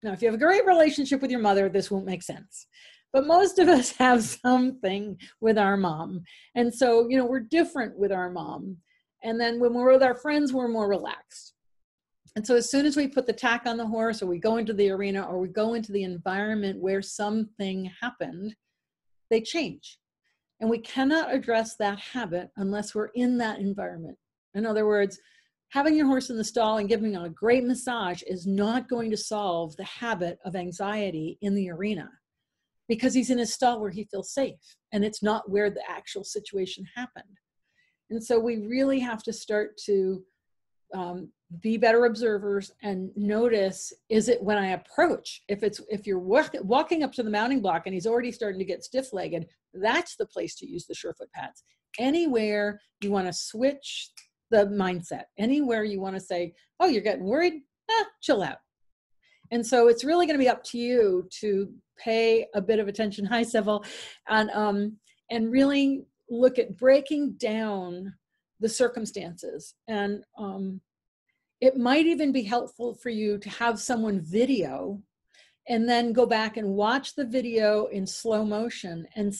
Now, if you have a great relationship with your mother, this won't make sense. But most of us have something with our mom. And so, you know, we're different with our mom. And then when we're with our friends, we're more relaxed. And so as soon as we put the tack on the horse, or we go into the arena, or we go into the environment where something happened, they change. And we cannot address that habit unless we're in that environment. In other words, having your horse in the stall and giving him a great massage is not going to solve the habit of anxiety in the arena, because he's in a stall where he feels safe and it's not where the actual situation happened. And so we really have to start to um, be better observers and notice, is it when I approach, if it's, if you're walk, walking up to the mounting block and he's already starting to get stiff legged, that's the place to use the sure foot pads. Anywhere you want to switch the mindset, anywhere you want to say, oh, you're getting worried, eh, chill out. And so it's really going to be up to you to pay a bit of attention. Hi, Seville. And, um, and really look at breaking down the circumstances. And, um, it might even be helpful for you to have someone video and then go back and watch the video in slow motion and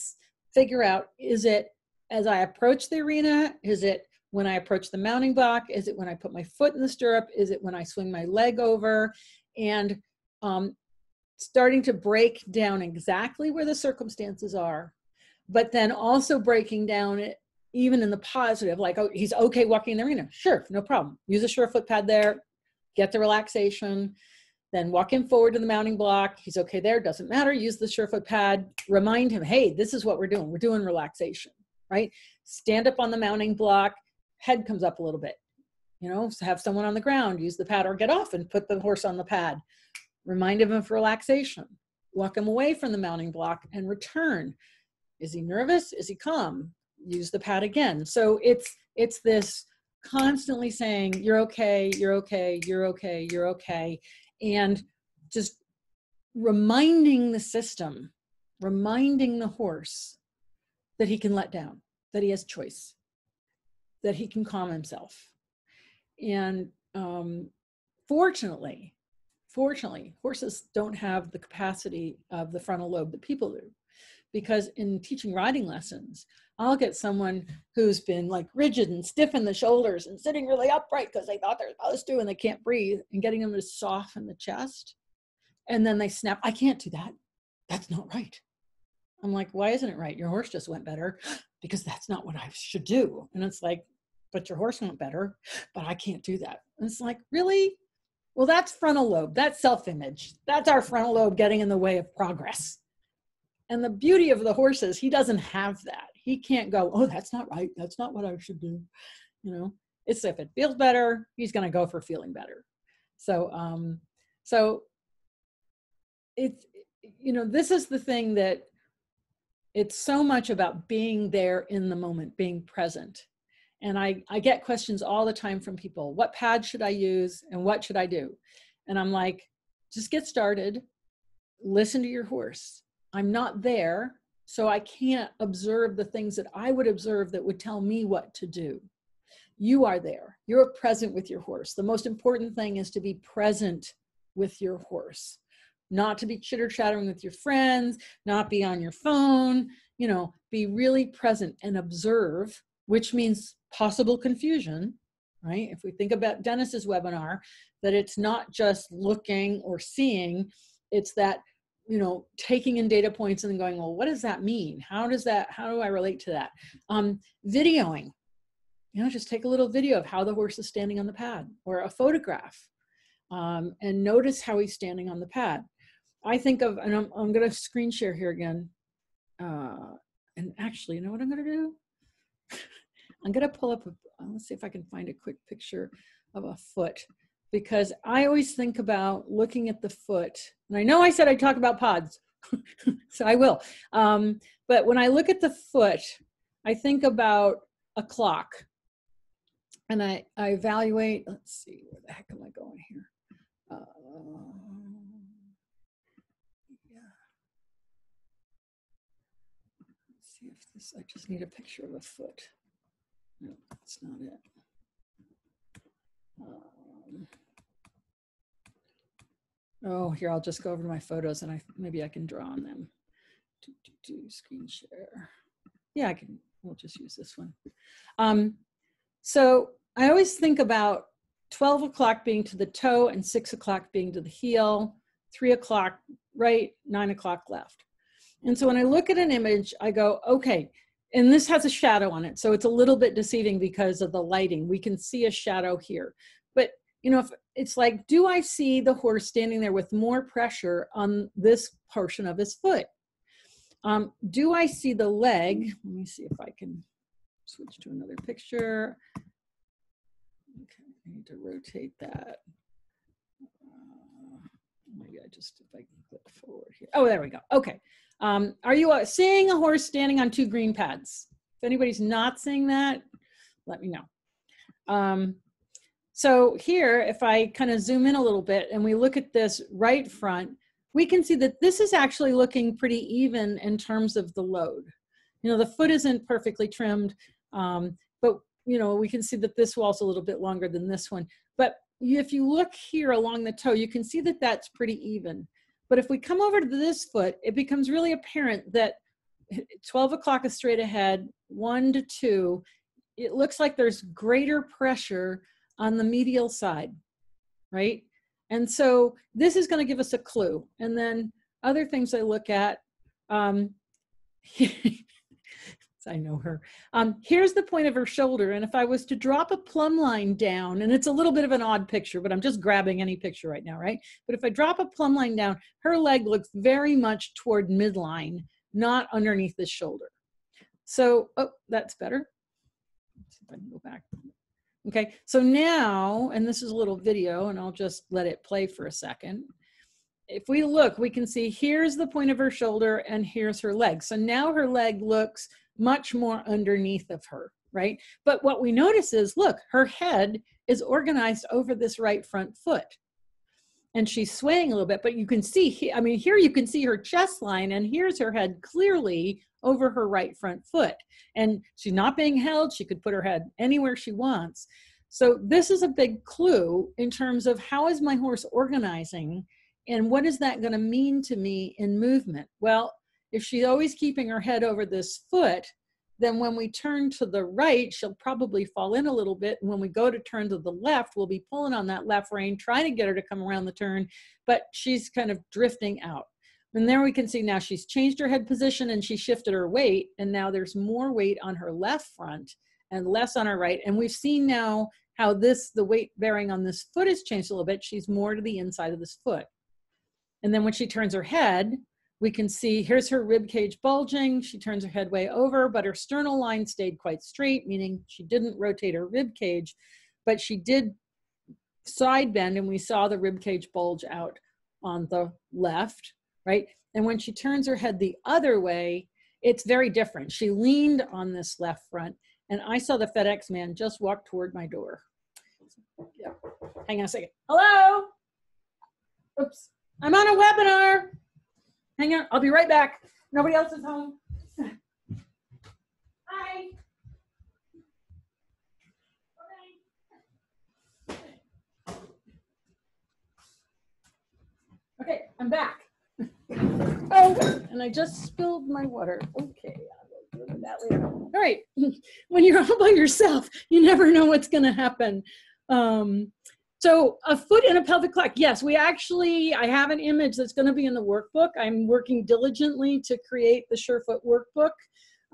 figure out, is it as I approach the arena? Is it when I approach the mounting block? Is it when I put my foot in the stirrup? Is it when I swing my leg over? And um, starting to break down exactly where the circumstances are, but then also breaking down it even in the positive, like, oh, he's okay walking in the arena. Sure, no problem. Use a sure foot pad there, get the relaxation, then walk him forward to the mounting block. He's okay there, doesn't matter. Use the sure foot pad, remind him, hey, this is what we're doing. We're doing relaxation, right? Stand up on the mounting block, head comes up a little bit. You know, have someone on the ground, use the pad, or get off and put the horse on the pad. Remind him of relaxation. Walk him away from the mounting block and return. Is he nervous? Is he calm? Use the pad again. So it's it's this constantly saying, you're okay, you're okay, you're okay, you're okay. And just reminding the system, reminding the horse that he can let down, that he has choice, that he can calm himself. And um, fortunately, fortunately, horses don't have the capacity of the frontal lobe that people do. Because in teaching riding lessons, I'll get someone who's been like rigid and stiff in the shoulders and sitting really upright because they thought they're supposed to and they can't breathe, and getting them to soften the chest. And then they snap, I can't do that. That's not right. I'm like, why isn't it right? Your horse just went better. Because that's not what I should do. And it's like, but your horse went better, but I can't do that. And it's like, really? Well, that's frontal lobe. That's self-image. That's our frontal lobe getting in the way of progress. And the beauty of the horse is he doesn't have that. He can't go, oh, that's not right. That's not what I should do. You know, it's if it feels better, he's going to go for feeling better. So, um, so it's, you know, this is the thing that it's so much about being there in the moment, being present. And I, I get questions all the time from people, what pad should I use and what should I do? And I'm like, just get started. Listen to your horse. I'm not there, so I can't observe the things that I would observe that would tell me what to do. You are there. You're present with your horse. The most important thing is to be present with your horse, not to be chitter-chattering with your friends, not be on your phone, you know, be really present and observe, which means possible confusion, right? If we think about Dennis's webinar, that it's not just looking or seeing, it's that, you know, taking in data points and then going, well, what does that mean? How does that, how do I relate to that? Um, videoing, you know, just take a little video of how the horse is standing on the pad, or a photograph, um, and notice how he's standing on the pad. I think of, and I'm, I'm going to screen share here again. Uh, and actually, you know what I'm going to do? I'm going to pull up, a, let's see if I can find a quick picture of a foot. Because I always think about looking at the foot. And I know I said I'd talk about pods, so I will. Um, but when I look at the foot, I think about a clock. And I, I evaluate, let's see, where the heck am I going here? Uh, yeah. Let's see if this, I just need a picture of a foot. No, that's not it. Um, oh, here, I'll just go over to my photos and I maybe I can draw on them. Do, do, do, screen share. Yeah, I can, we'll just use this one. Um, so I always think about twelve o'clock being to the toe and six o'clock being to the heel, three o'clock right, nine o'clock left. And so when I look at an image, I go, okay, and this has a shadow on it, so it's a little bit deceiving because of the lighting. We can see a shadow here. But, you know, if it's like, do I see the horse standing there with more pressure on this portion of his foot? Um, do I see the leg? Let me see if I can switch to another picture. Okay, I need to rotate that. Uh, maybe I just, if I can click forward here. Oh, there we go. Okay. Um, are you uh, seeing a horse standing on two green pads? If anybody's not seeing that, let me know. Um, so here, if I kind of zoom in a little bit and we look at this right front, we can see that this is actually looking pretty even in terms of the load. You know, the foot isn't perfectly trimmed, um, but, you know, we can see that this wall's a little bit longer than this one. But if you look here along the toe, you can see that that's pretty even. But if we come over to this foot, it becomes really apparent that twelve o'clock is straight ahead, one to two, it looks like there's greater pressure on the medial side, right? And so this is going to give us a clue. And then other things I look at, um, I know her. Um, here's the point of her shoulder. And if I was to drop a plumb line down, and it's a little bit of an odd picture, but I'm just grabbing any picture right now, right? But if I drop a plumb line down, her leg looks very much toward midline, not underneath the shoulder. So, oh, that's better. Let's see if I can go back. Okay, so now, and this is a little video, and I'll just let it play for a second. If we look, we can see here's the point of her shoulder and here's her leg. So now her leg looks much more underneath of her, right? But what we notice is, look, her head is organized over this right front foot. And she's swaying a little bit, but you can see, I mean, here you can see her chest line and here's her head clearly over her right front foot. And she's not being held. She could put her head anywhere she wants. So this is a big clue in terms of how is my horse organizing and what is that going to mean to me in movement? Well, if she's always keeping her head over this foot, then when we turn to the right, she'll probably fall in a little bit. And when we go to turn to the left, we'll be pulling on that left rein, trying to get her to come around the turn, but she's kind of drifting out. And there we can see now she's changed her head position and she shifted her weight. And now there's more weight on her left front and less on her right. And we've seen now how this, the weight bearing on this foot has changed a little bit. She's more to the inside of this foot. And then when she turns her head, we can see here's her rib cage bulging. She turns her head way over, but her sternal line stayed quite straight, meaning she didn't rotate her rib cage, but she did side bend and we saw the rib cage bulge out on the left, right? And when she turns her head the other way, it's very different. She leaned on this left front and I saw the FedEx man just walk toward my door. Yeah. Hang on a second. Hello? Oops. I'm on a webinar. Hang on, I'll be right back. Nobody else is home. Hi. Okay. Okay, I'm back. Oh, and I just spilled my water. Okay, I'll do that later. All right, when you're all by yourself, you never know what's gonna happen. Um, So a foot and a pelvic clock. Yes, we actually, I have an image that's going to be in the workbook. I'm working diligently to create the SURE FOOT workbook.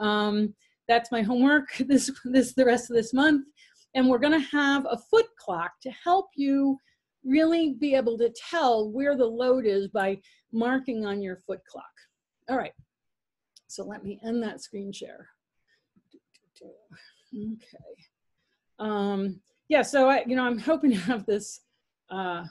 Um, that's my homework this, this the rest of this month. And we're going to have a foot clock to help you really be able to tell where the load is by marking on your foot clock. All right. So let me end that screen share. Okay. Um, Yeah, so I, you know, I'm hoping to have this uh,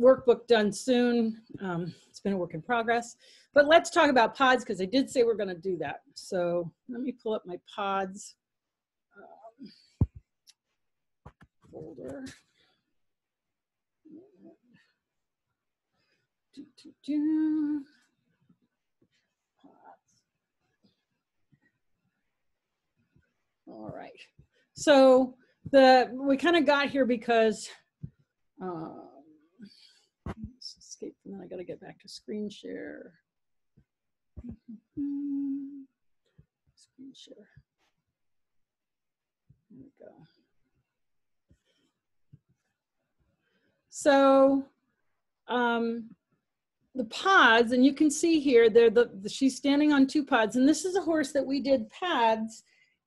workbook done soon. Um, it's been a work in progress, but let's talk about pods because I did say we're going to do that. So let me pull up my pods um, folder. Do, do, do. Pods. All right, so. The, we kind of got here because, um, let's escape from that. I got to get back to screen share. Mm-hmm. Screen share. There we go. So, um, the pods, and you can see here, they're the, the, she's standing on two pods, and this is a horse that we did pads.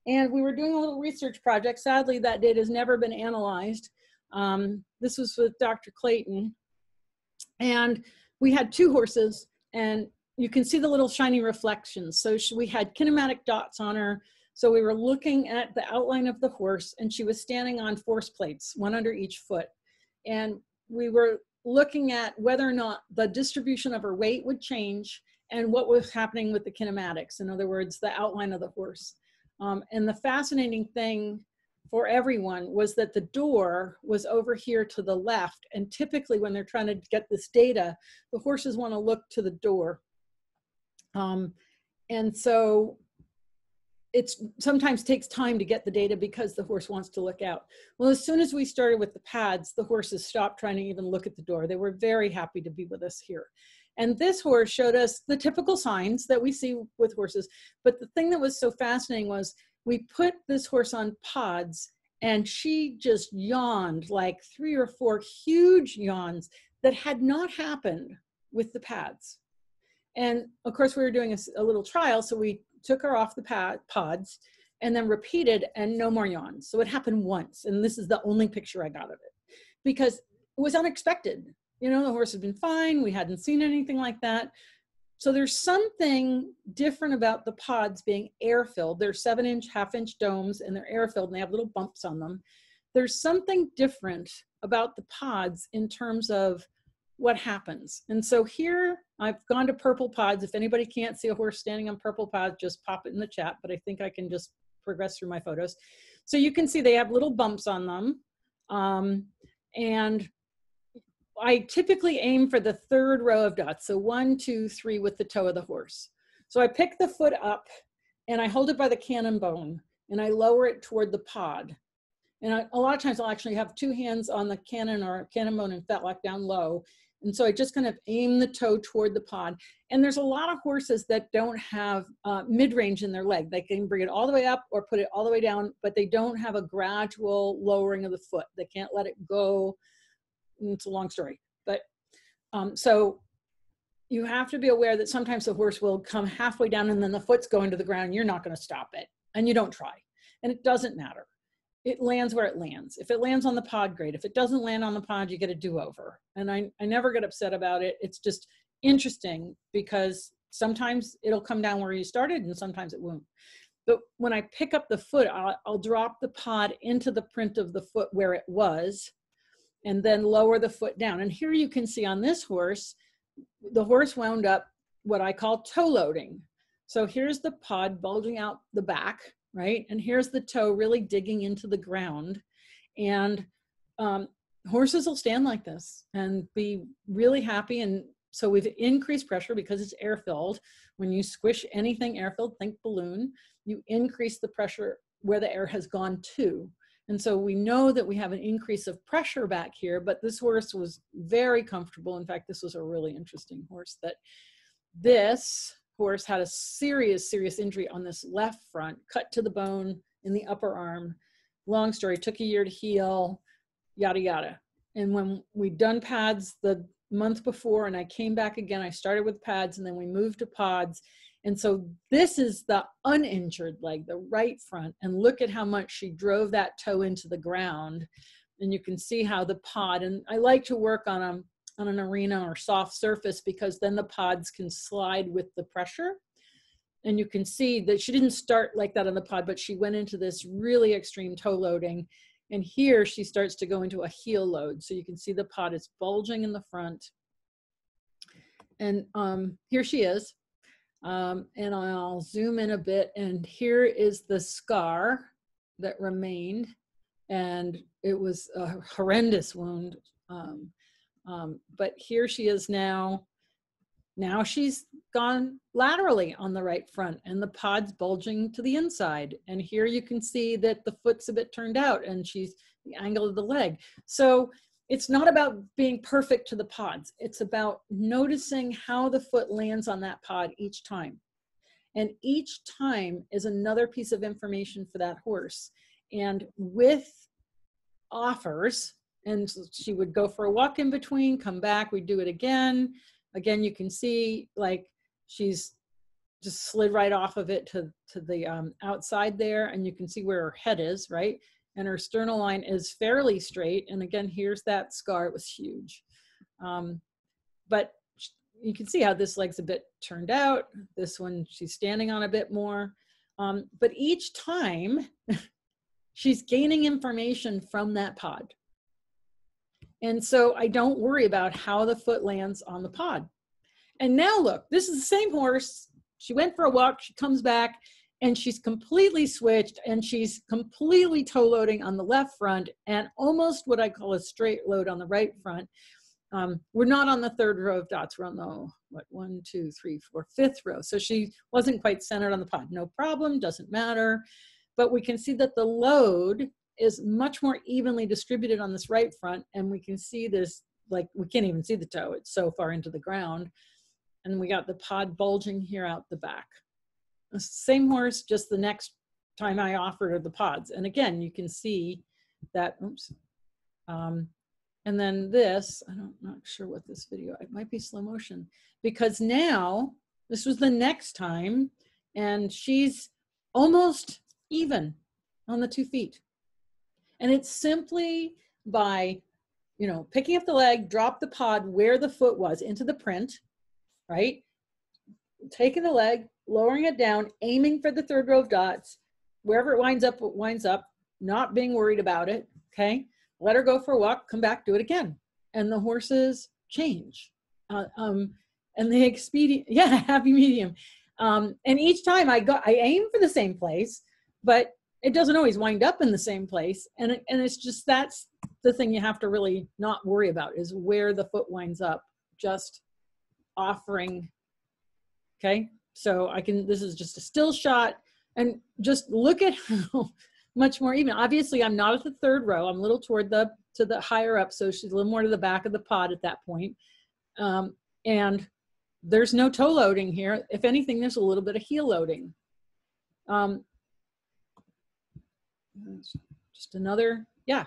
And we were doing a little research project. Sadly, that data has never been analyzed. Um, this was with Doctor Clayton. And we had two horses and you can see the little shiny reflections. So she, we had kinematic dots on her. So we were looking at the outline of the horse, and she was standing on force plates, one under each foot. And we were looking at whether or not the distribution of her weight would change and what was happening with the kinematics. In other words, the outline of the horse. Um, and the fascinating thing for everyone was that the door was over here to the left. And typically when they're trying to get this data, the horses want to look to the door. Um, and so it's sometimes takes time to get the data because the horse wants to look out. Well, as soon as we started with the pads, the horses stopped trying to even look at the door. They were very happy to be with us here. And this horse showed us the typical signs that we see with horses. But the thing that was so fascinating was we put this horse on pods, and she just yawned like three or four huge yawns that had not happened with the pads. And of course, we were doing a, a little trial, so we took her off the pad, pods and then repeated, and no more yawns. So it happened once, and this is the only picture I got of it, because it was unexpected. You know, the horse had been fine. We hadn't seen anything like that. So there's something different about the pods being air-filled. They're seven-inch, half-inch domes, and they're air-filled, and they have little bumps on them. There's something different about the pods in terms of what happens. And so here, I've gone to purple pods. If anybody can't see a horse standing on purple pods, just pop it in the chat, but I think I can just progress through my photos. So you can see they have little bumps on them, um, and I typically aim for the third row of dots. So one, two, three with the toe of the horse. So I pick the foot up and I hold it by the cannon bone and I lower it toward the pod. And I, a lot of times I'll actually have two hands on the cannon or cannon bone and fetlock down low. And so I just kind of aim the toe toward the pod. And there's a lot of horses that don't have uh, mid-range in their leg. They can bring it all the way up or put it all the way down, but they don't have a gradual lowering of the foot. They can't let it go. It's a long story, but um, so you have to be aware that sometimes the horse will come halfway down and then the foot's going to the ground. You're not going to stop it, and you don't try, and it doesn't matter. It lands where it lands. If it lands on the pod, great. If it doesn't land on the pod, you get a do-over, and I, I never get upset about it. It's just interesting because sometimes it'll come down where you started and sometimes it won't. But when I pick up the foot, I'll, I'll drop the pod into the print of the foot where it was, and then lower the foot down. And here you can see on this horse, the horse wound up what I call toe loading. So here's the pod bulging out the back, right? And here's the toe really digging into the ground. And um, horses will stand like this and be really happy. And so we've increased pressure because it's air-filled. When you squish anything air-filled, think balloon, you increase the pressure where the air has gone to. And so we know that we have an increase of pressure back here, but this horse was very comfortable. In fact, this was a really interesting horse. That this horse had a serious, serious injury on this left front, cut to the bone in the upper arm. Long story, took a year to heal, yada, yada. And when we'd done pads the month before and I came back again, I started with pads and then we moved to pods. And so this is the uninjured leg, the right front, and look at how much she drove that toe into the ground. And you can see how the pod, and I like to work on, a, on an arena or soft surface because then the pods can slide with the pressure. And you can see that she didn't start like that on the pod, but she went into this really extreme toe loading. And here she starts to go into a heel load. So you can see the pod is bulging in the front. And um, here she is. Um, and I'll zoom in a bit, and here is the scar that remained, and it was a horrendous wound, um, um, but here she is now. Now she's gone laterally on the right front, and the pod's bulging to the inside, and here you can see that the foot's a bit turned out, and she's the angle of the leg. So it's not about being perfect to the pods. It's about noticing how the foot lands on that pod each time. And each time is another piece of information for that horse. And with offers, and she would go for a walk in between, come back, we'd do it again. Again, you can see like she's just slid right off of it to, to the um, outside there. And you can see where her head is, right? And her sternal line is fairly straight. And again, here's that scar. It was huge. Um, but you can see how this leg's a bit turned out. This one, she's standing on a bit more. Um, but each time she's gaining information from that pod. And so I don't worry about how the foot lands on the pod. And now look, this is the same horse. She went for a walk, she comes back, and she's completely switched, and she's completely toe loading on the left front and almost what I call a straight load on the right front. Um, we're not on the third row of dots. We're on the, what, one, two, three, four, fifth row. So she wasn't quite centered on the pod. No problem, doesn't matter. But we can see that the load is much more evenly distributed on this right front, and we can see this, like, we can't even see the toe. It's so far into the ground. And we got the pod bulging here out the back. The same horse, just the next time I offered her the pods. And again, you can see that, oops. Um, and then this, I don't, I'm not sure what this video, it might be slow motion, because now this was the next time and she's almost even on the two feet. And it's simply by, you know, picking up the leg, drop the pod where the foot was into the print, right? Taking the leg, lowering it down, aiming for the third row of dots, wherever it winds up, it winds up, not being worried about it, okay? Let her go for a walk, come back, do it again. And the horses change. Uh, um, and the expedient, yeah, happy medium. Um, and each time I go, I aim for the same place, but it doesn't always wind up in the same place. And, it, and it's just, that's the thing you have to really not worry about, is where the foot winds up, just offering, okay? So I can, this is just a still shot, and just look at how much more even. Obviously I'm not at the third row. I'm a little toward the, to the higher up. So she's a little more to the back of the pod at that point. Um, and there's no toe loading here. If anything, there's a little bit of heel loading. Um, just another, yeah.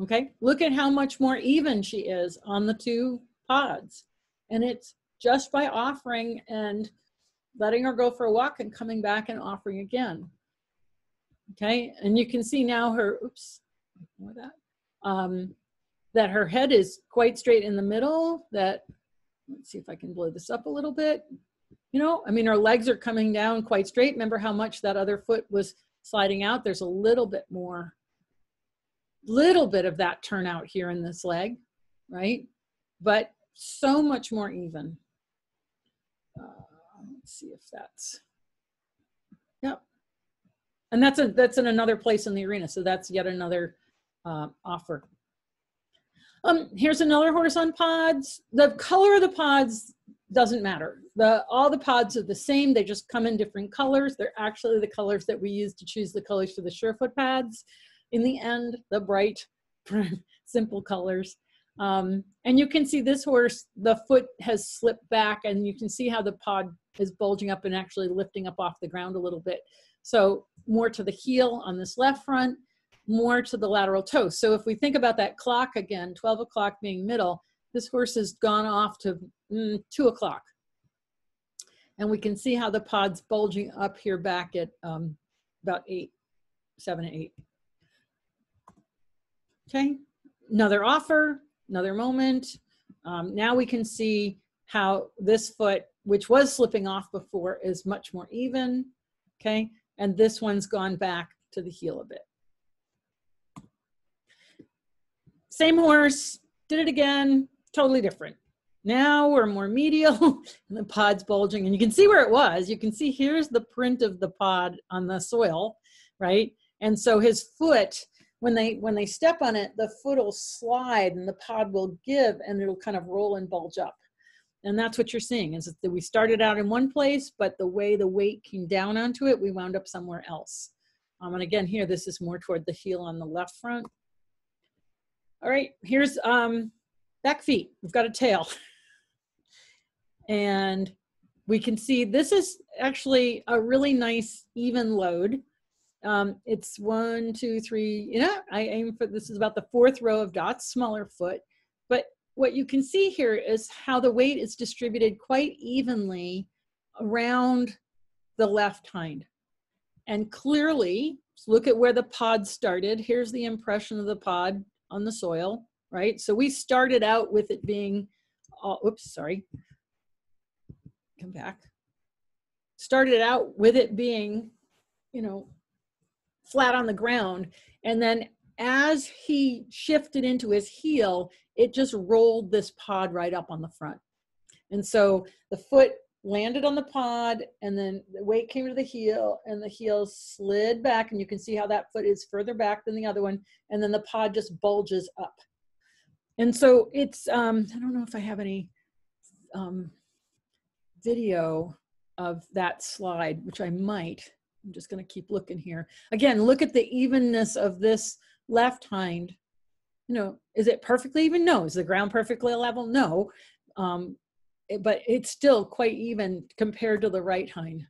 Okay, look at how much more even she is on the two pods. And it's just by offering and letting her go for a walk and coming back and offering again. Okay, and you can see now her, oops, ignore that, um, that her head is quite straight in the middle, that, let's see if I can blow this up a little bit. You know, I mean, her legs are coming down quite straight. Remember how much that other foot was sliding out? There's a little bit more, little bit of that turnout here in this leg, right? But so much more even. Uh, Let's see if that's, yep. And that's a that's in another place in the arena. So that's yet another uh, offer. Um, here's another horse on pods. The color of the pods doesn't matter. The, all the pods are the same. They just come in different colors. They're actually the colors that we use to choose the colors for the SURE FOOT pads. In the end, the bright, simple colors. Um, and you can see this horse, the foot has slipped back, and you can see how the pod is bulging up and actually lifting up off the ground a little bit. So more to the heel on this left front, more to the lateral toe. So if we think about that clock again, twelve o'clock being middle, this horse has gone off to mm, two o'clock. And we can see how the pod's bulging up here back at um, about eight, seven to eight. Okay, another offer, another moment. Um, now we can see how this foot, which was slipping off before, is much more even, okay? And this one's gone back to the heel a bit. Same horse, did it again, totally different. Now we're more medial, and the pod's bulging, and you can see where it was. You can see here's the print of the pod on the soil, right? And so his foot, when they, when they step on it, the foot will slide and the pod will give, and it'll kind of roll and bulge up. And that's what you're seeing, is that we started out in one place, but the way the weight came down onto it, we wound up somewhere else. Um, and again, here, this is more toward the heel on the left front. All right, here's um, back feet. We've got a tail. And we can see this is actually a really nice even load. Um, it's one, two, three, you know, I aim for, this is about the fourth row of dots, smaller foot. But what you can see here is how the weight is distributed quite evenly around the left hind. And clearly, look at where the pod started. Here's the impression of the pod on the soil, right? So we started out with it being, all, oops, sorry, come back. Started out with it being you know, flat on the ground. And then as he shifted into his heel, it just rolled this pod right up on the front. And so the foot landed on the pod, and then the weight came to the heel, and the heel slid back, and you can see how that foot is further back than the other one, and then the pod just bulges up. And so it's, um, I don't know if I have any um, video of that slide, which I might. I'm just going to keep looking here. Again, look at the evenness of this left hind. You know, is it perfectly even? No. Is the ground perfectly level? No. Um, it, but it's still quite even compared to the right hind.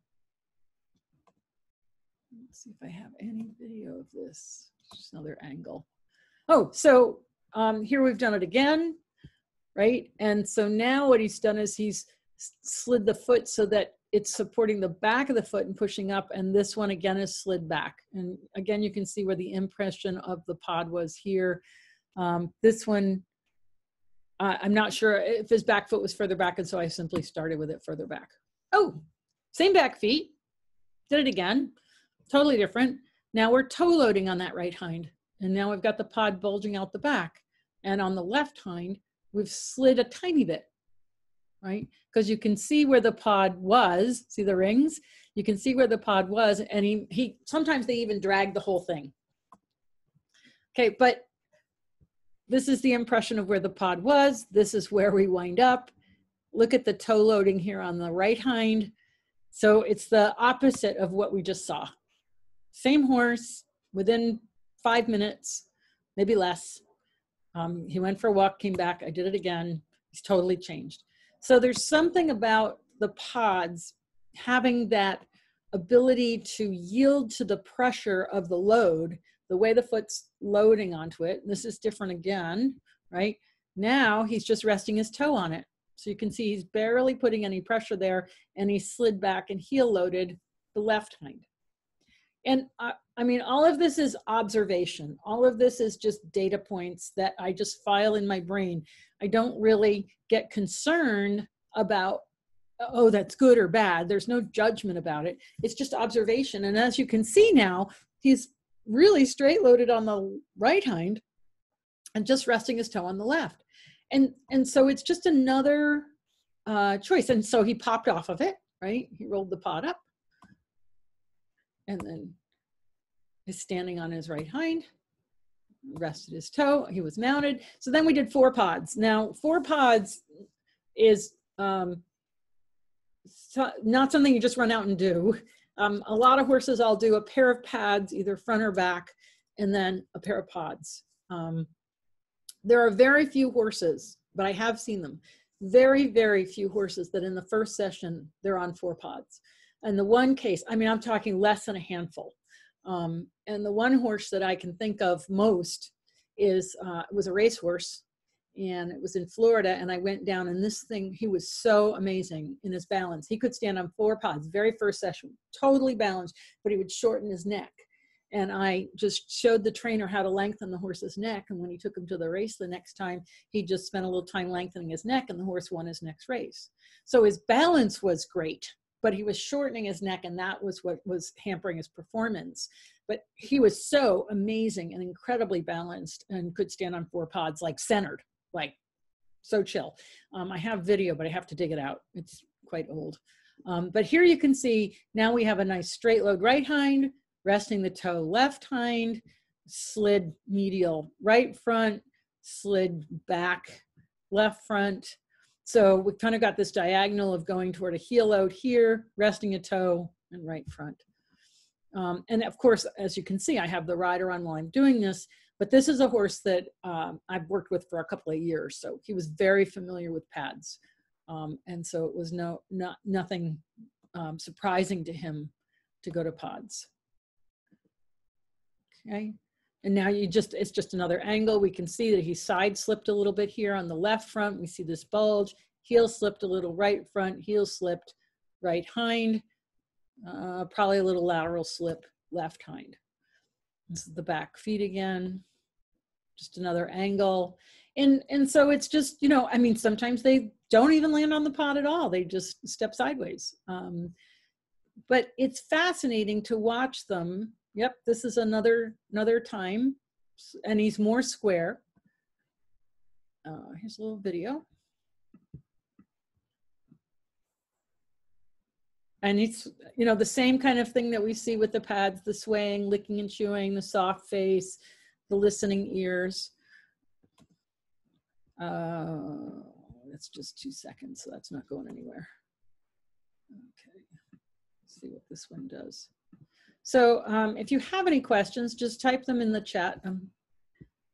Let's see if I have any video of this. Just another angle. Oh, so um, here we've done it again, right? And so now what he's done is he's slid the foot so that it's supporting the back of the foot and pushing up, and this one again is slid back. And again, you can see where the impression of the pod was here. Um, this one, uh, I'm not sure if his back foot was further back, and so I simply started with it further back. Oh, same back feet, did it again, totally different. Now we're toe loading on that right hind, and now we've got the pod bulging out the back. And on the left hind, we've slid a tiny bit. Right? Because you can see where the pod was, see the rings? You can see where the pod was, and he, he sometimes they even drag the whole thing. Okay, but this is the impression of where the pod was. This is where we wind up. Look at the toe loading here on the right hind. So it's the opposite of what we just saw. Same horse, within five minutes, maybe less. Um, he went for a walk, came back, I did it again. He's totally changed. So there's something about the pods having that ability to yield to the pressure of the load, the way the foot's loading onto it. This is different again, right? Now he's just resting his toe on it. So you can see he's barely putting any pressure there, and he slid back and heel loaded the left hind. And uh, I mean, all of this is observation. All of this is just data points that I just file in my brain. I don't really get concerned about, oh, that's good or bad. There's no judgment about it. It's just observation. And as you can see now, he's really straight loaded on the right hind and just resting his toe on the left. And, and so it's just another uh, choice. And so he popped off of it, right? He rolled the pod up, and then is standing on his right hind, rested his toe, he was mounted. So then we did four pods. Now, four pods is um, so not something you just run out and do. Um, a lot of horses, I'll do a pair of pads, either front or back, and then a pair of pods. Um, there are very few horses, but I have seen them, very, very few horses that in the first session, they're on four pods. And the one case, I mean, I'm talking less than a handful. Um, and the one horse that I can think of most is, uh, was a racehorse, and it was in Florida, and I went down, and this thing, he was so amazing in his balance. He could stand on four pods, very first session, totally balanced, but he would shorten his neck. And I just showed the trainer how to lengthen the horse's neck, and when he took him to the race the next time, he just spent a little time lengthening his neck, and the horse won his next race. So his balance was great, but he was shortening his neck, and that was what was hampering his performance. But he was so amazing and incredibly balanced, and could stand on four pods, like centered, like so chill. Um, I have video, but I have to dig it out. It's quite old. Um, but here you can see, now we have a nice straight load right hind, resting the toe left hind, slid medial right front, slid back left front. So we've kind of got this diagonal of going toward a heel load here, resting a toe, and right front. Um, and of course, as you can see, I have the rider on while I'm doing this, but this is a horse that um, I've worked with for a couple of years. So he was very familiar with pads. Um, and so it was no, not, nothing um, surprising to him to go to pods. Okay. And now you just, it's just another angle. We can see that he side slipped a little bit here on the left front. We see this bulge, heel slipped a little right front, heel slipped right hind, uh, probably a little lateral slip left hind. This is the back feet again, just another angle. And, and so it's just, you know, I mean, sometimes they don't even land on the pod at all. They just step sideways. Um, but it's fascinating to watch them. Yep, this is another another time, and he's more square. Uh, here's a little video. And it's, you know, the same kind of thing that we see with the pads, the swaying, licking and chewing, the soft face, the listening ears. Uh, that's just two seconds, so that's not going anywhere. Okay, let's see what this one does. So um, if you have any questions, just type them in the chat. Um,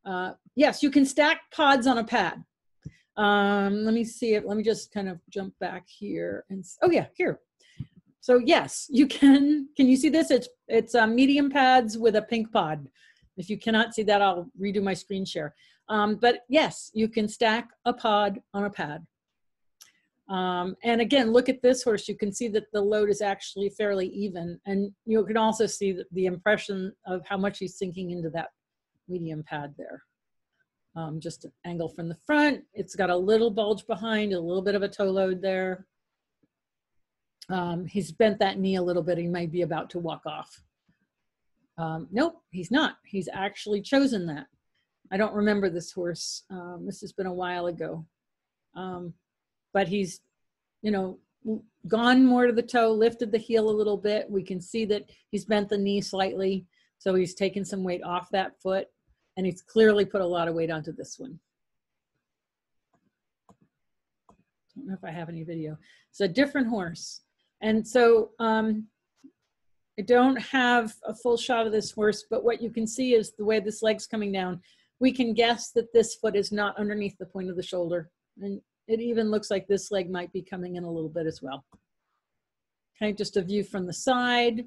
uh, yes, you can stack pods on a pad. Um, let me see it. Let me just kind of jump back here. And oh yeah, here. So yes, you can, can you see this? It's, it's uh, medium pads with a pink pod. If you cannot see that, I'll redo my screen share. Um, but yes, you can stack a pod on a pad. Um, and again, look at this horse. You can see that the load is actually fairly even. And you can also see the, the impression of how much he's sinking into that medium pad there. Um, just an angle from the front. It's got a little bulge behind, a little bit of a toe load there. Um, he's bent that knee a little bit. He might be about to walk off. Um, nope, he's not. He's actually chosen that. I don't remember this horse. Um, this has been a while ago. Um, but he's, you know, gone more to the toe, lifted the heel a little bit. We can see that he's bent the knee slightly. So he's taken some weight off that foot. And he's clearly put a lot of weight onto this one. I don't know if I have any video. It's a different horse. And so um, I don't have a full shot of this horse, but what you can see is the way this leg's coming down. We can guess that this foot is not underneath the point of the shoulder. And it even looks like this leg might be coming in a little bit as well. Okay, just a view from the side.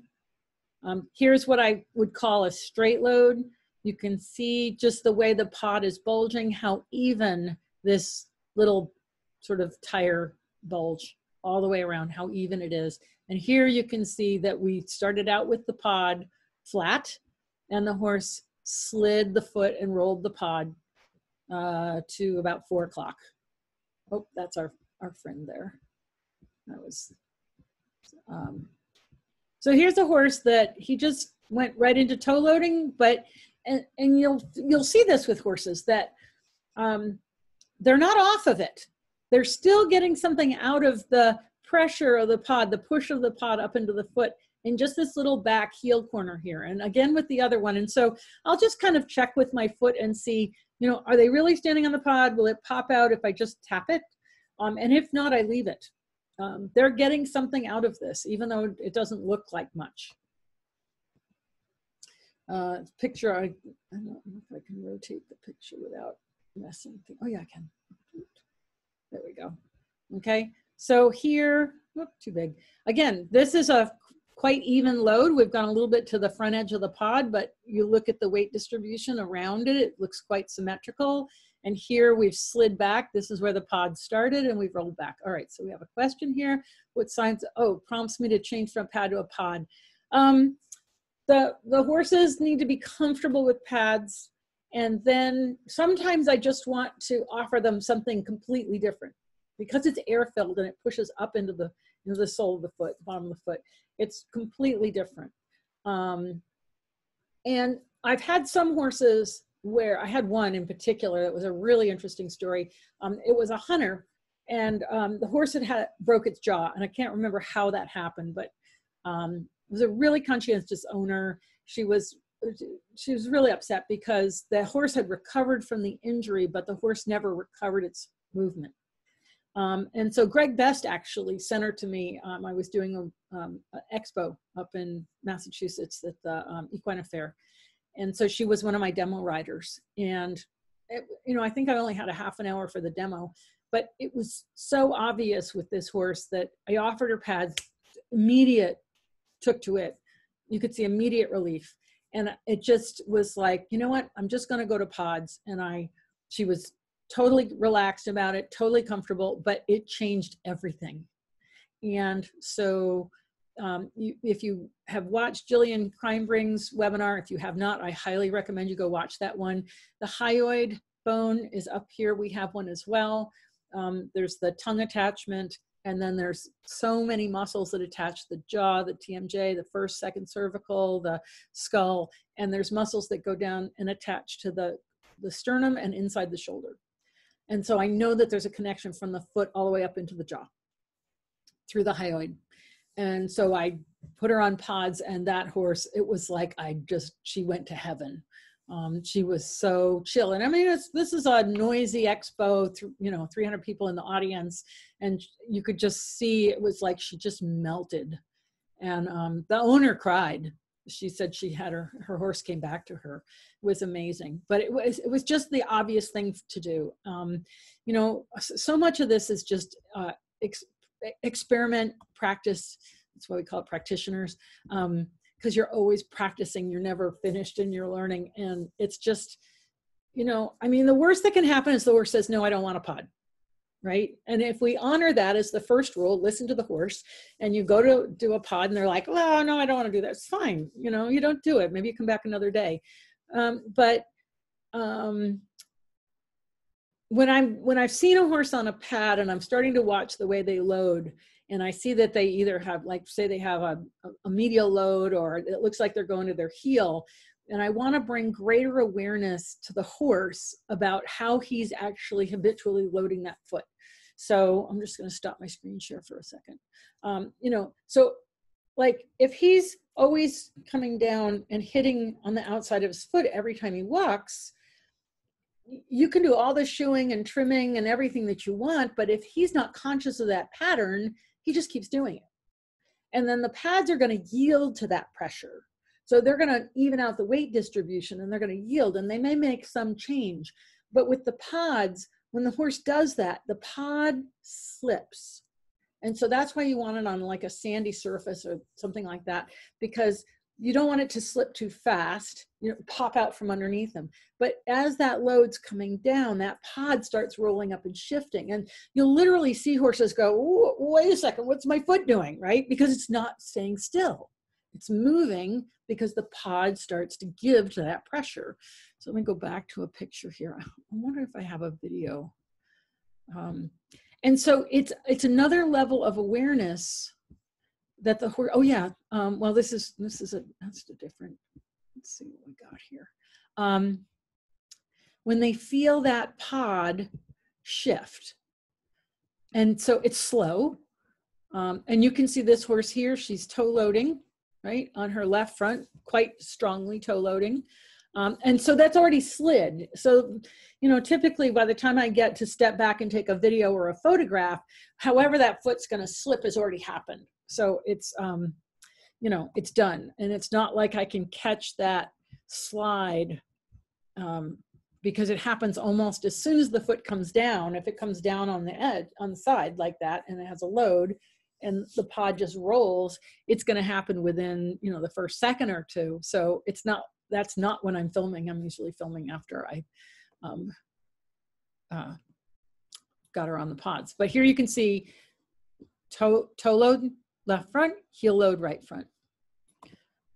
Um, here's what I would call a straight load. You can see just the way the pod is bulging, how even this little sort of tire bulge all the way around, how even it is. And here you can see that we started out with the pod flat and the horse slid the foot and rolled the pod uh, to about four o'clock. Oh, that's our, our friend there. That was, um, so here's a horse that he just went right into toe loading, but, and, and you'll, you'll see this with horses that um, they're not off of it. They're still getting something out of the pressure of the pod, the push of the pod up into the foot, and just this little back heel corner here. And again with the other one. And so I'll just kind of check with my foot and see, you know, are they really standing on the pod? Will it pop out if I just tap it? Um, and if not, I leave it. Um, they're getting something out of this, even though it doesn't look like much. Uh, picture, I, I don't know if I can rotate the picture without messing things. Oh yeah, I can. There we go. Okay, so here, whoop, too big. Again, this is a quite even load. We've gone a little bit to the front edge of the pod, but you look at the weight distribution around it, it looks quite symmetrical. And here we've slid back. This is where the pod started and we've rolled back. All right, so we have a question here. What signs, oh, prompts me to change from pad to a pod. Um, the, the horses need to be comfortable with pads. And then sometimes I just want to offer them something completely different because it's air filled and it pushes up into the, into the sole of the foot, the bottom of the foot. It's completely different. Um, and I've had some horses where I had one in particular that was a really interesting story. Um, it was a hunter and um, the horse had, had broke its jaw and I can't remember how that happened, but um, it was a really conscientious owner. She was She was really upset because the horse had recovered from the injury, but the horse never recovered its movement. Um, and so Greg Best actually sent her to me. Um, I was doing an um, expo up in Massachusetts at the um, Equine Affair. And so she was one of my demo riders. And, it, you know, I think I only had a half an hour for the demo, but it was so obvious with this horse that I offered her pads, immediate, took to it. You could see immediate relief. And it just was like, you know what, I'm just going to go to pods. And I, she was totally relaxed about it, totally comfortable, but it changed everything. And so um, you, if you have watched Jillian Crimebring's webinar, if you have not, I highly recommend you go watch that one. The hyoid bone is up here. We have one as well. Um, there's the tongue attachment And then there's so many muscles that attach the jaw, the T M J, the first, second cervical, the skull, and there's muscles that go down and attach to the, the sternum and inside the shoulder. And so I know that there's a connection from the foot all the way up into the jaw through the hyoid. And so I put her on Pods, and that horse, it was like, I just, she went to heaven. Um, she was so chill. And I mean, it's, this is a noisy expo, th- you know, three hundred people in the audience. And you could just see, it was like, she just melted. And um, the owner cried. She said she had her, her horse came back to her. It was amazing. But it was, it was just the obvious thing to do. Um, you know, so much of this is just uh, ex- experiment, practice. That's why we call it practitioners. Um, because you're always practicing, you're never finished in your learning. And it's just, you know, I mean, the worst that can happen is the horse says, no, I don't want a pod, right? And if we honor that as the first rule, listen to the horse, and you go to do a pod and they're like, well, no, I don't want to do that. It's fine. You know, you don't do it. Maybe you come back another day. Um, but um, when I'm, when I've seen a horse on a pad and I'm starting to watch the way they load, and I see that they either have, like, say they have a, a medial load, or it looks like they're going to their heel. And I want to bring greater awareness to the horse about how he's actually habitually loading that foot. So I'm just going to stop my screen share for a second. Um, you know, so like if he's always coming down and hitting on the outside of his foot every time he walks, you can do all the shoeing and trimming and everything that you want, but if he's not conscious of that pattern, he just keeps doing it. And then the pads are going to yield to that pressure. So they're going to even out the weight distribution, and they're going to yield, and they may make some change. But with the pods, when the horse does that, the pod slips. And so that's why you want it on like a sandy surface or something like that, because you don't want it to slip too fast, you know, pop out from underneath them. But as that load's coming down, that pod starts rolling up and shifting. And you'll literally see horses go, wait a second, what's my foot doing, right? Because it's not staying still. It's moving because the pod starts to give to that pressure. So let me go back to a picture here. I wonder if I have a video. Um, and so it's it's another level of awareness that the horse, oh yeah, um, well, this is, this is a, that's a different, let's see what we got here. Um, when they feel that pod shift, and so it's slow, um, and you can see this horse here, she's toe loading, right, on her left front, quite strongly toe loading. Um, and so that's already slid. So, you know, typically by the time I get to step back and take a video or a photograph, however that foot's gonna slip has already happened. So it's, um, you know, it's done. And it's not like I can catch that slide um, because it happens almost as soon as the foot comes down. If it comes down on the edge, on the side like that, and it has a load and the pod just rolls, it's going to happen within, you know, the first second or two. So it's not, that's not when I'm filming. I'm usually filming after I um, uh, got her on the pods. But here you can see toe, toe load, left front, heel load, right front.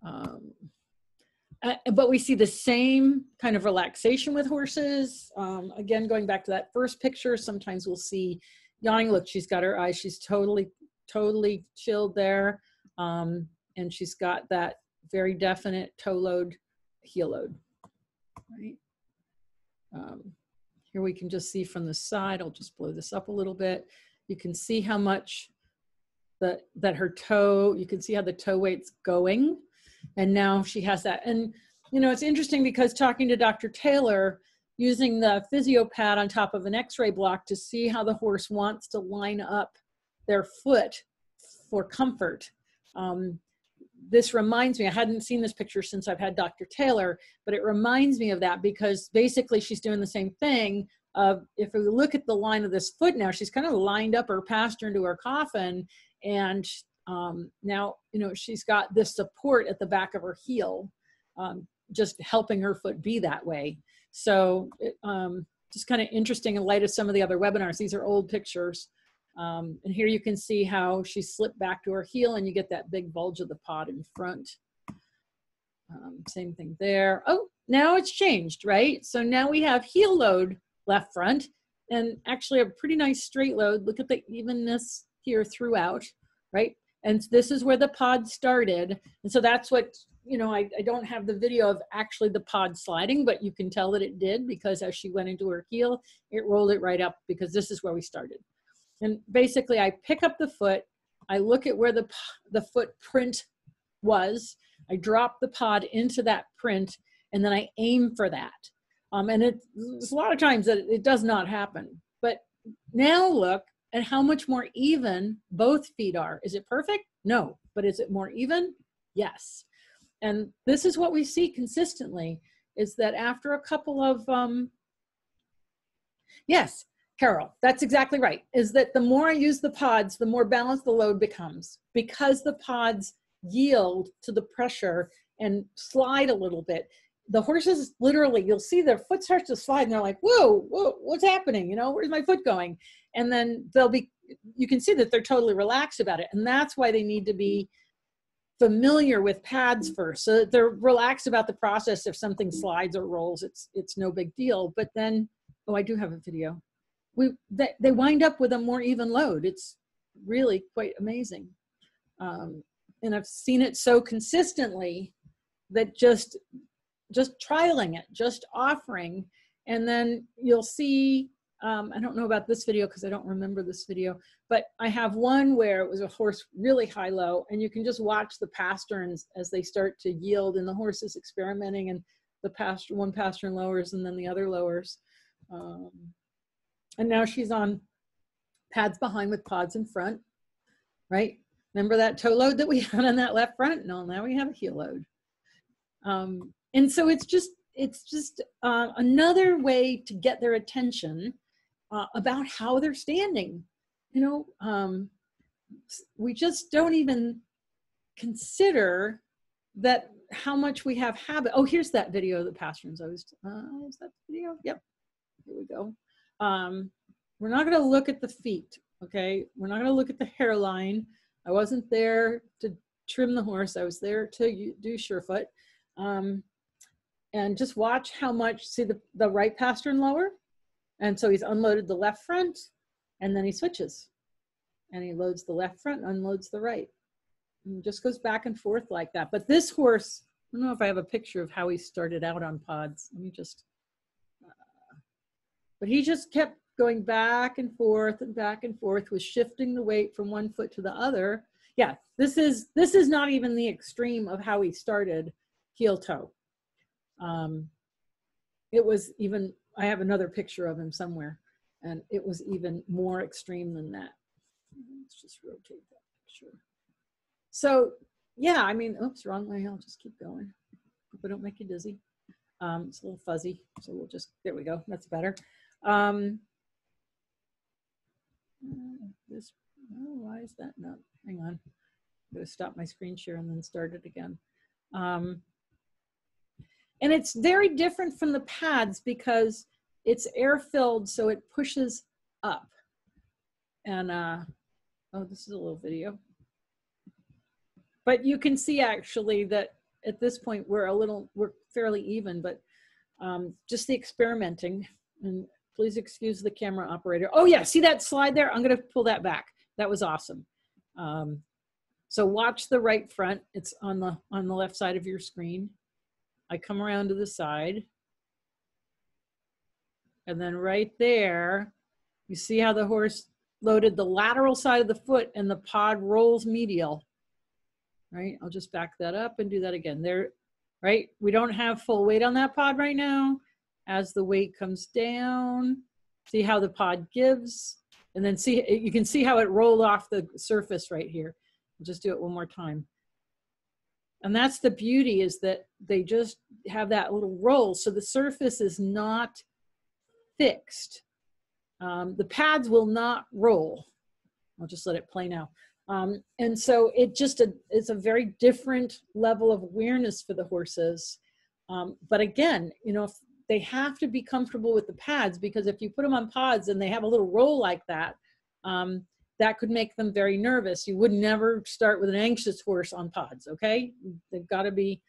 Um, uh, but we see the same kind of relaxation with horses. Um, again, going back to that first picture, sometimes we'll see yawning. Look, she's got her eyes. She's totally, totally chilled there. Um, and she's got that very definite toe load, heel load, right? Um, here we can just see from the side. I'll just blow this up a little bit. You can see how much That, that her toe, you can see how the toe weight's going. And now she has that. And, you know, it's interesting because talking to Doctor Taylor, using the physio pad on top of an x-ray block to see how the horse wants to line up their foot for comfort. Um, this reminds me, I hadn't seen this picture since I've had Doctor Taylor, but it reminds me of that because basically she's doing the same thing. Of if we look at the line of this foot now, she's kind of lined up her pastern into her coffin. And um, now, you know, she's got this support at the back of her heel, um, just helping her foot be that way. So it, um, just kind of interesting in light of some of the other webinars. These are old pictures. Um, and here you can see how she slipped back to her heel and you get that big bulge of the pod in front. Um, same thing there. Oh, now it's changed, right? So now we have heel load left front and actually a pretty nice straight load. Look at the evenness here throughout, right? And this is where the pod started. And so that's what, you know, I, I don't have the video of actually the pod sliding, but you can tell that it did, because as she went into her heel, it rolled it right up, because this is where we started. And basically I pick up the foot, I look at where the, the footprint was, I drop the pod into that print, and then I aim for that. Um, and it, it's a lot of times that it does not happen. But now look at how much more even both feet are. Is it perfect? No. But is it more even? Yes. And this is what we see consistently, is that after a couple of, um, yes, Carol, that's exactly right, is that the more I use the pods, the more balanced the load becomes, because the pods yield to the pressure and slide a little bit. The horses, literally, you'll see their foot starts to slide and they're like, whoa, whoa, what's happening? You know, where's my foot going? And then they'll be, you can see that they're totally relaxed about it. And that's why they need to be familiar with pads first, so that they're relaxed about the process. If something slides or rolls, it's, it's no big deal. But then, oh, I do have a video. We, they, they wind up with a more even load. It's really quite amazing. Um, and I've seen it so consistently that just, just trialing it, just offering. And then you'll see, um, I don't know about this video because I don't remember this video, but I have one where it was a horse really high-low, and you can just watch the pasterns as they start to yield, and the horse is experimenting, and the pastern, one pastern lowers and then the other lowers. Um, and now she's on pads behind with pods in front, right? Remember that toe load that we had on that left front? No, now we have a heel load. Um, And so it's just, it's just uh, another way to get their attention uh, about how they're standing. You know, um, we just don't even consider that how much we have habit. Oh, here's that video of the pasterns. I was, uh, is that the video? Yep, here we go. Um, we're not gonna look at the feet, okay? We're not gonna look at the hairline. I wasn't there to trim the horse. I was there to do sure foot. Um, And just watch how much, see the, the right pastern lower. And so he's unloaded the left front, and then he switches. And he loads the left front, unloads the right. And just goes back and forth like that. But this horse, I don't know if I have a picture of how he started out on pods. Let me just, uh, but he just kept going back and forth and back and forth, was shifting the weight from one foot to the other. Yeah, this is, this is not even the extreme of how he started heel toe. Um, it was even, I have another picture of him somewhere, and it was even more extreme than that. Let's just rotate that picture. So yeah, I mean, oops, wrong way. I'll just keep going. Hope I don't make you dizzy. Um, it's a little fuzzy, so we'll just, there we go. That's better. Um, this, oh, why is that not? Hang on. I'm going to stop my screen share and then start it again. Um, And it's very different from the pads because it's air-filled, so it pushes up. And, uh, oh, this is a little video. But you can see actually that at this point we're a little, we're fairly even, but um, just the experimenting. And please excuse the camera operator. Oh yeah, see that slide there? I'm gonna pull that back. That was awesome. Um, so watch the right front. It's on the, on the left side of your screen. I come around to the side, and then right there, you see how the horse loaded the lateral side of the foot and the pod rolls medial, right? I'll just back that up and do that again there, right? We don't have full weight on that pod right now. As the weight comes down, see how the pod gives, and then see, you can see how it rolled off the surface right here. I'll just do it one more time. And that's the beauty, is that they just have that little roll. So the surface is not fixed. Um, the pads will not roll. I'll just let it play now. Um, and so it just a, it's a very different level of awareness for the horses. Um, but again, you know, if they have to be comfortable with the pads, because if you put them on pods and they have a little roll like that, um, that could make them very nervous. You would never start with an anxious horse on pods, okay? They've got to be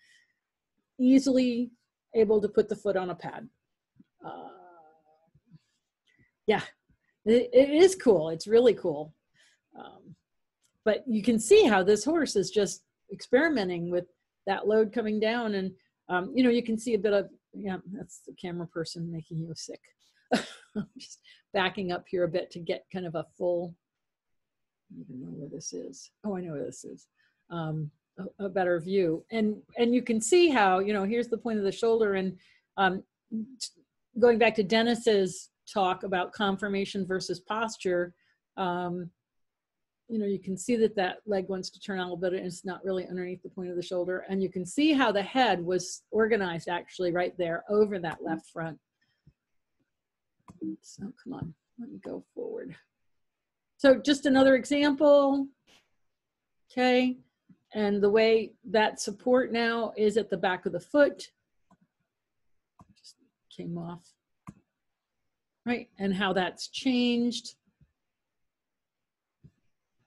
easily able to put the foot on a pad. Uh, yeah, it, it is cool. It's really cool. Um, But you can see how this horse is just experimenting with that load coming down. And, um, you know, you can see a bit of, yeah, that's the camera person making you sick. Just backing up here a bit to get kind of a full, I don't even know where this is. Oh, I know where this is. Um, a, a better view. And, and you can see how, you know, here's the point of the shoulder. And um, going back to Dennis's talk about conformation versus posture, um, you know, you can see that that leg wants to turn out a little bit and it's not really underneath the point of the shoulder. And you can see how the head was organized actually right there over that left front. So come on, let me go forward. So just another example, okay? And the way that support now is at the back of the foot. Just came off, right? And how that's changed.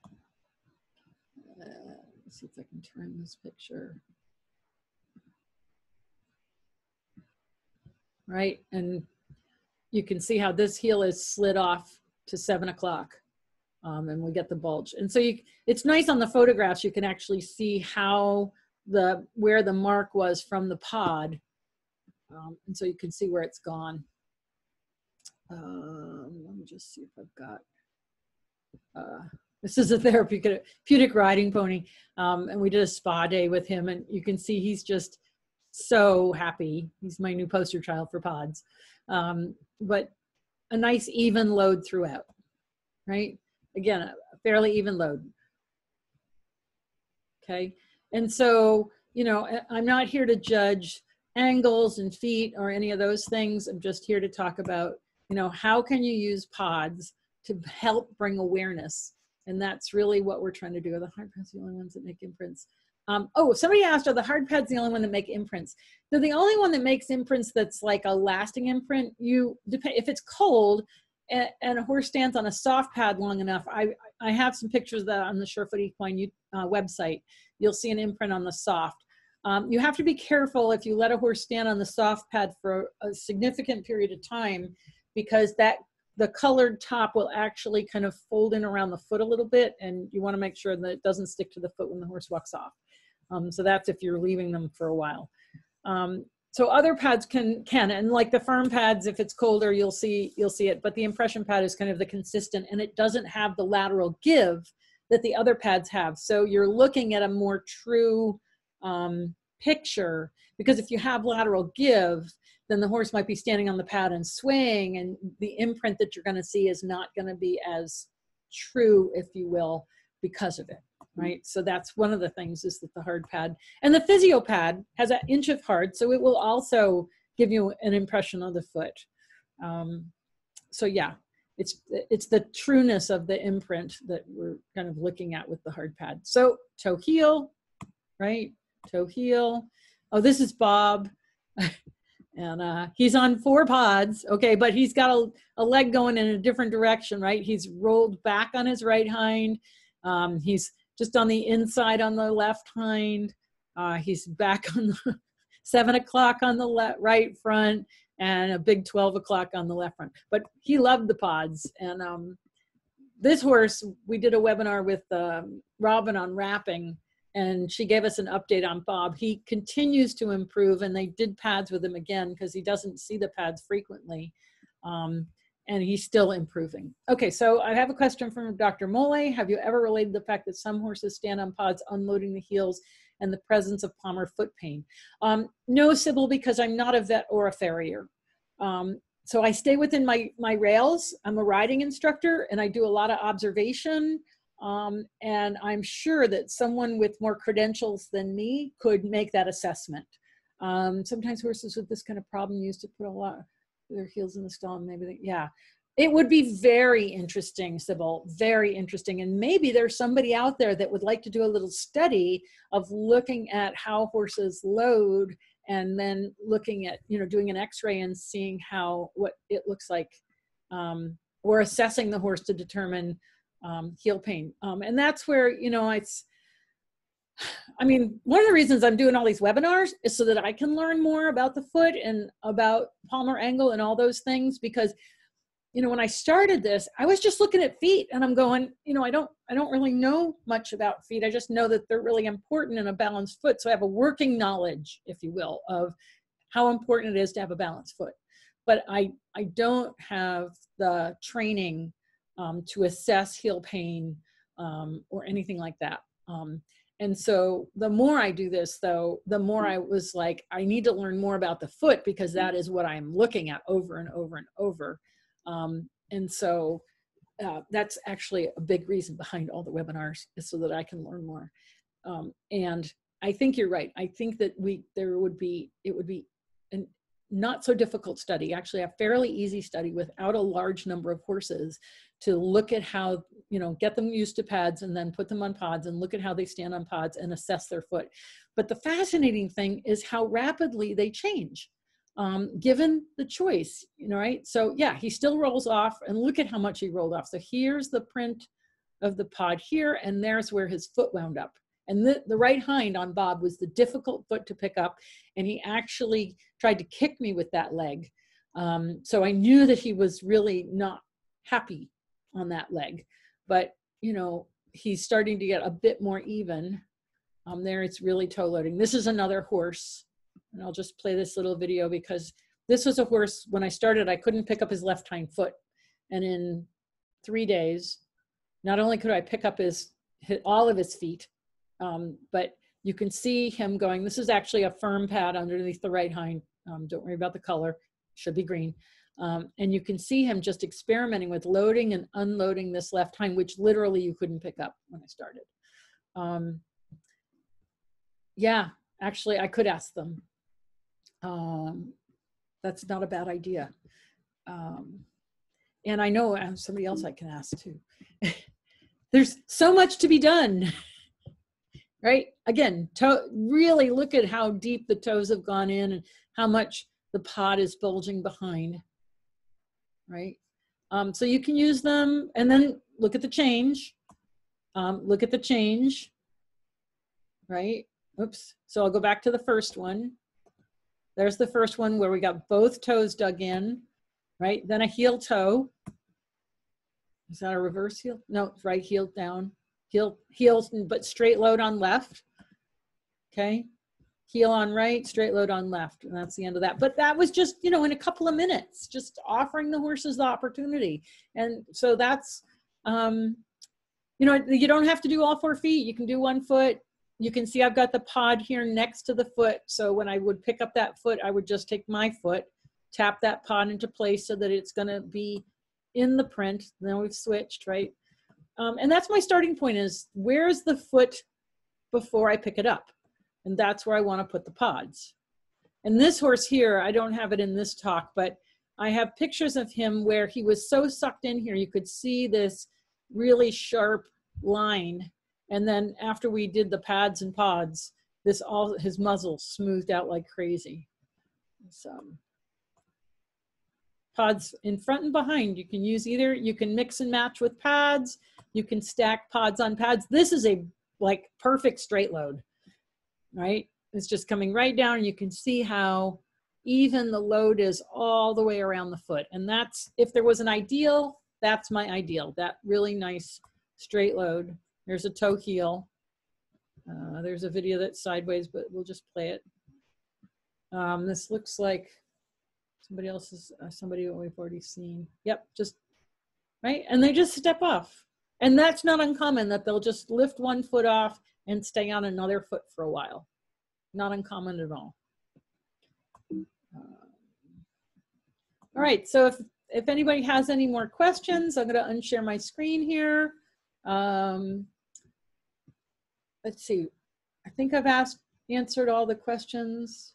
Uh, let's see if I can turn this picture. Right, and you can see how this heel is slid off to seven o'clock um, and we get the bulge. And so you, it's nice on the photographs, you can actually see how the, where the mark was from the pod. Um, and so you can see where it's gone. Um, let me just see if I've got, uh, this is a therapeutic riding pony. Um, and we did a spa day with him and you can see he's just so happy. He's my new poster child for Pods. Um, but a nice even load throughout, right? Again, a fairly even load, okay? And so, you know, I'm not here to judge angles and feet or any of those things. I'm just here to talk about, you know, how can you use Pods to help bring awareness? And that's really what we're trying to do. Are the hard pads the only ones that make imprints? Um, oh, somebody asked, are the hard pads the only one that make imprints? They're the only one that makes imprints that's like a lasting imprint. You depend, if it's cold and, and a horse stands on a soft pad long enough, I, I have some pictures of that on the SureFoot Equine uh, website. You'll see an imprint on the soft. Um, you have to be careful if you let a horse stand on the soft pad for a significant period of time because that the colored top will actually kind of fold in around the foot a little bit and you want to make sure that it doesn't stick to the foot when the horse walks off. Um, so that's if you're leaving them for a while. Um, so other pads can, can, and like the firm pads, if it's colder, you'll see, you'll see it, but the impression pad is kind of the consistent and it doesn't have the lateral give that the other pads have. So you're looking at a more true um, picture because if you have lateral give, then the horse might be standing on the pad and swaying and the imprint that you're gonna see is not gonna be as true, if you will, because of it. Right? So that's one of the things is that the hard pad and the physio pad has an inch of hard. So it will also give you an impression of the foot. Um, so yeah, it's, it's the trueness of the imprint that we're kind of looking at with the hard pad. So toe heel, right? Toe heel. Oh, this is Bob. And uh, he's on four pods, okay, but he's got a, a leg going in a different direction, right? He's rolled back on his right hind. Um, he's just on the inside on the left hind. Uh, he's back on the seven o'clock on the le right front and a big twelve o'clock on the left front. But he loved the Pods. And um, this horse, we did a webinar with um, Robin on wrapping and she gave us an update on Bob. He continues to improve and they did pads with him again because he doesn't see the pads frequently. Um, and he's still improving. Okay, so I have a question from Doctor Mole. Have you ever related the fact that some horses stand on pods unloading the heels and the presence of palmar foot pain? Um, no, Sybil, because I'm not a vet or a farrier. Um, so I stay within my, my rails. I'm a riding instructor and I do a lot of observation. Um, and I'm sure that someone with more credentials than me could make that assessment. Um, sometimes horses with this kind of problem used to put a lot of their heels in the stall and maybe, they, yeah. It would be very interesting, Sybil, very interesting. And maybe there's somebody out there that would like to do a little study of looking at how horses load and then looking at, you know, doing an x-ray and seeing how, what it looks like, um, or assessing the horse to determine um, heel pain. Um, and that's where, you know, it's, I mean, one of the reasons I'm doing all these webinars is so that I can learn more about the foot and about palmar angle and all those things, because you know, when I started this, I was just looking at feet and I'm going, you know, I don't, I don't really know much about feet. I just know that they're really important in a balanced foot. So I have a working knowledge, if you will, of how important it is to have a balanced foot. But I, I don't have the training um, to assess heel pain um, or anything like that. Um, and so the more I do this though, the more I was like, I need to learn more about the foot because that is what I'm looking at over and over and over. Um, and so, uh, that's actually a big reason behind all the webinars is so that I can learn more. Um, and I think you're right. I think that we, there would be, it would be an not so difficult study, actually a fairly easy study without a large number of horses to look at how, you know, get them used to pads and then put them on pods and look at how they stand on pods and assess their foot. But the fascinating thing is how rapidly they change. Um, given the choice, you know, right? So yeah, he still rolls off and look at how much he rolled off. So here's the print of the pod here and there's where his foot wound up. And the, the right hind on Bob was the difficult foot to pick up and he actually tried to kick me with that leg. Um, so I knew that he was really not happy on that leg, but you know, he's starting to get a bit more even. Um, there it's really toe loading. This is another horse. And I'll just play this little video because this was a horse, when I started, I couldn't pick up his left hind foot. And in three days, not only could I pick up his, his all of his feet, um, but you can see him going, this is actually a firm pad underneath the right hind. Um, don't worry about the color, should be green. Um, and you can see him just experimenting with loading and unloading this left hind, which literally you couldn't pick up when I started. Um, yeah, actually I could ask them. Um, that's not a bad idea. Um, and I know I have somebody else I can ask too. There's so much to be done, right? Again, toe, really look at how deep the toes have gone in and how much the pod is bulging behind, right? Um, so you can use them and then look at the change. Um, look at the change, right? Oops, so I'll go back to the first one. There's the first one where we got both toes dug in, right? Then a heel toe. Is that a reverse heel? No, it's right heel down. Heel, heels, but straight load on left. Okay. Heel on right, straight load on left. And that's the end of that. But that was just, you know, in a couple of minutes, just offering the horses the opportunity. And so that's, um, you know, you don't have to do all four feet. You can do one foot. You can see I've got the pod here next to the foot. So when I would pick up that foot, I would just take my foot, tap that pod into place so that it's going to be in the print. Then we've switched, right? Um, and that's my starting point is where's the foot before I pick it up? And that's where I want to put the pods. And this horse here, I don't have it in this talk, but I have pictures of him where he was so sucked in here. You could see this really sharp line. And then after we did the pads and pods, this all his muzzle smoothed out like crazy. So pods in front and behind, you can use either, you can mix and match with pads, you can stack pods on pads. This is a like perfect straight load, right? It's just coming right down and you can see how even the load is all the way around the foot. And that's, if there was an ideal, that's my ideal, that really nice straight load. There's a toe heel. Uh, there's a video that's sideways, but we'll just play it. Um, this looks like somebody else's, uh, somebody we've already seen. Yep, just, right? And they just step off. And that's not uncommon that they'll just lift one foot off and stay on another foot for a while. Not uncommon at all. Um, all right, so if, if anybody has any more questions, I'm gonna unshare my screen here. Um, let's see, I think I've asked, answered all the questions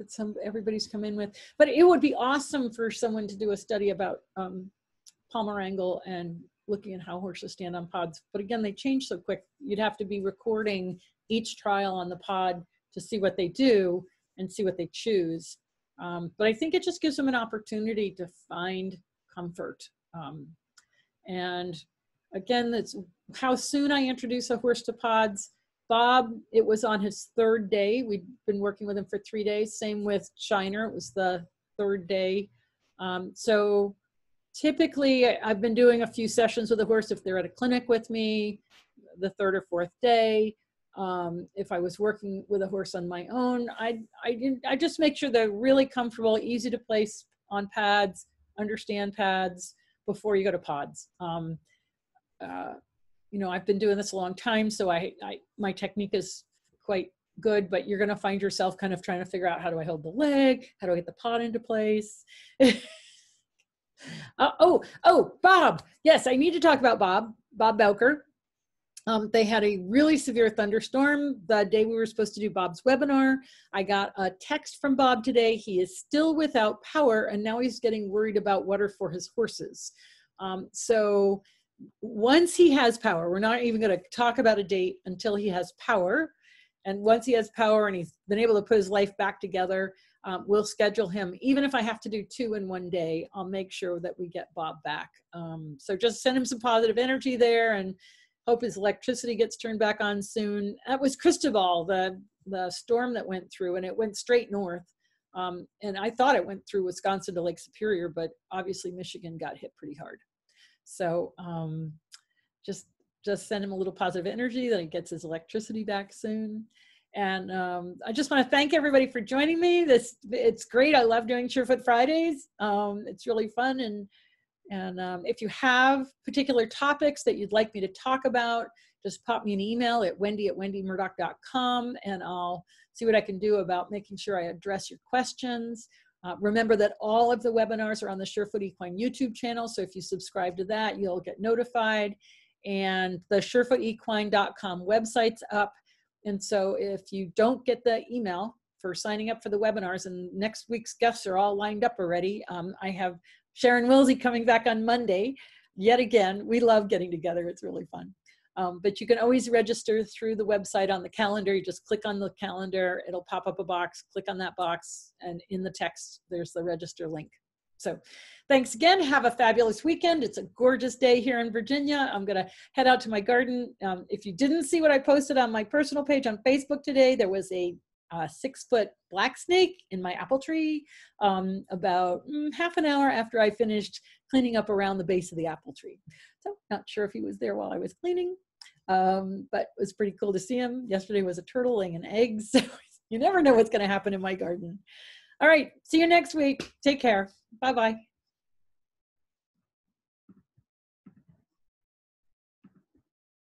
that some, everybody's come in with, but it would be awesome for someone to do a study about um, palmar angle and looking at how horses stand on pods. But again, they change so quick, you'd have to be recording each trial on the pod to see what they do and see what they choose. Um, but I think it just gives them an opportunity to find comfort. Um, and Again, that's how soon I introduce a horse to pods. Bob, it was on his third day. We'd been working with him for three days. Same with Shiner, it was the third day. Um, so typically I've been doing a few sessions with the horse if they're at a clinic with me the third or fourth day. Um, if I was working with a horse on my own, I, I, didn't, I just make sure they're really comfortable, easy to place on pads, understand pads before you go to pods. Um, uh, you know, I've been doing this a long time, so I, I my technique is quite good, but you're going to find yourself kind of trying to figure out, how do I hold the leg? How do I get the pod into place? uh, oh, oh, Bob. Yes, I need to talk about Bob, Bob Bowker. Um, they had a really severe thunderstorm the day we were supposed to do Bob's webinar. I got a text from Bob today. He is still without power, and now he's getting worried about water for his horses. Um, so once he has power, we're not even going to talk about a date until he has power. And once he has power and he's been able to put his life back together, um, we'll schedule him. Even if I have to do two in one day, I'll make sure that we get Bob back. Um, so just send him some positive energy there, and hope his electricity gets turned back on soon. That was Cristobal, the, the storm that went through, and it went straight north. Um, and I thought it went through Wisconsin to Lake Superior, but obviously Michigan got hit pretty hard. So um, just, just send him a little positive energy that he gets his electricity back soon. And um, I just want to thank everybody for joining me. This, it's great. I love doing Sure Foot Fridays. Um, it's really fun. And And um, if you have particular topics that you'd like me to talk about, just pop me an email at wendy at wendy murdoch dot com, and I'll see what I can do about making sure I address your questions. Uh, remember that all of the webinars are on the SURE FOOT Equine YouTube channel, so if you subscribe to that, you'll get notified. And the sure foot equine dot com website's up, and so if you don't get the email for signing up for the webinars, and next week's guests are all lined up already, um, I have Sharon Wilsey coming back on Monday, yet again. We love getting together, it's really fun. Um, but you can always register through the website on the calendar. You just click on the calendar, it'll pop up a box, click on that box, and in the text, there's the register link. So thanks again, have a fabulous weekend. It's a gorgeous day here in Virginia. I'm gonna head out to my garden. Um, if you didn't see what I posted on my personal page on Facebook today, there was a Uh, six foot black snake in my apple tree um, about mm, half an hour after I finished cleaning up around the base of the apple tree. So not sure if he was there while I was cleaning, um, but it was pretty cool to see him. Yesterday was a turtle laying an egg, so you never know what's going to happen in my garden. All right, see you next week. Take care. Bye-bye.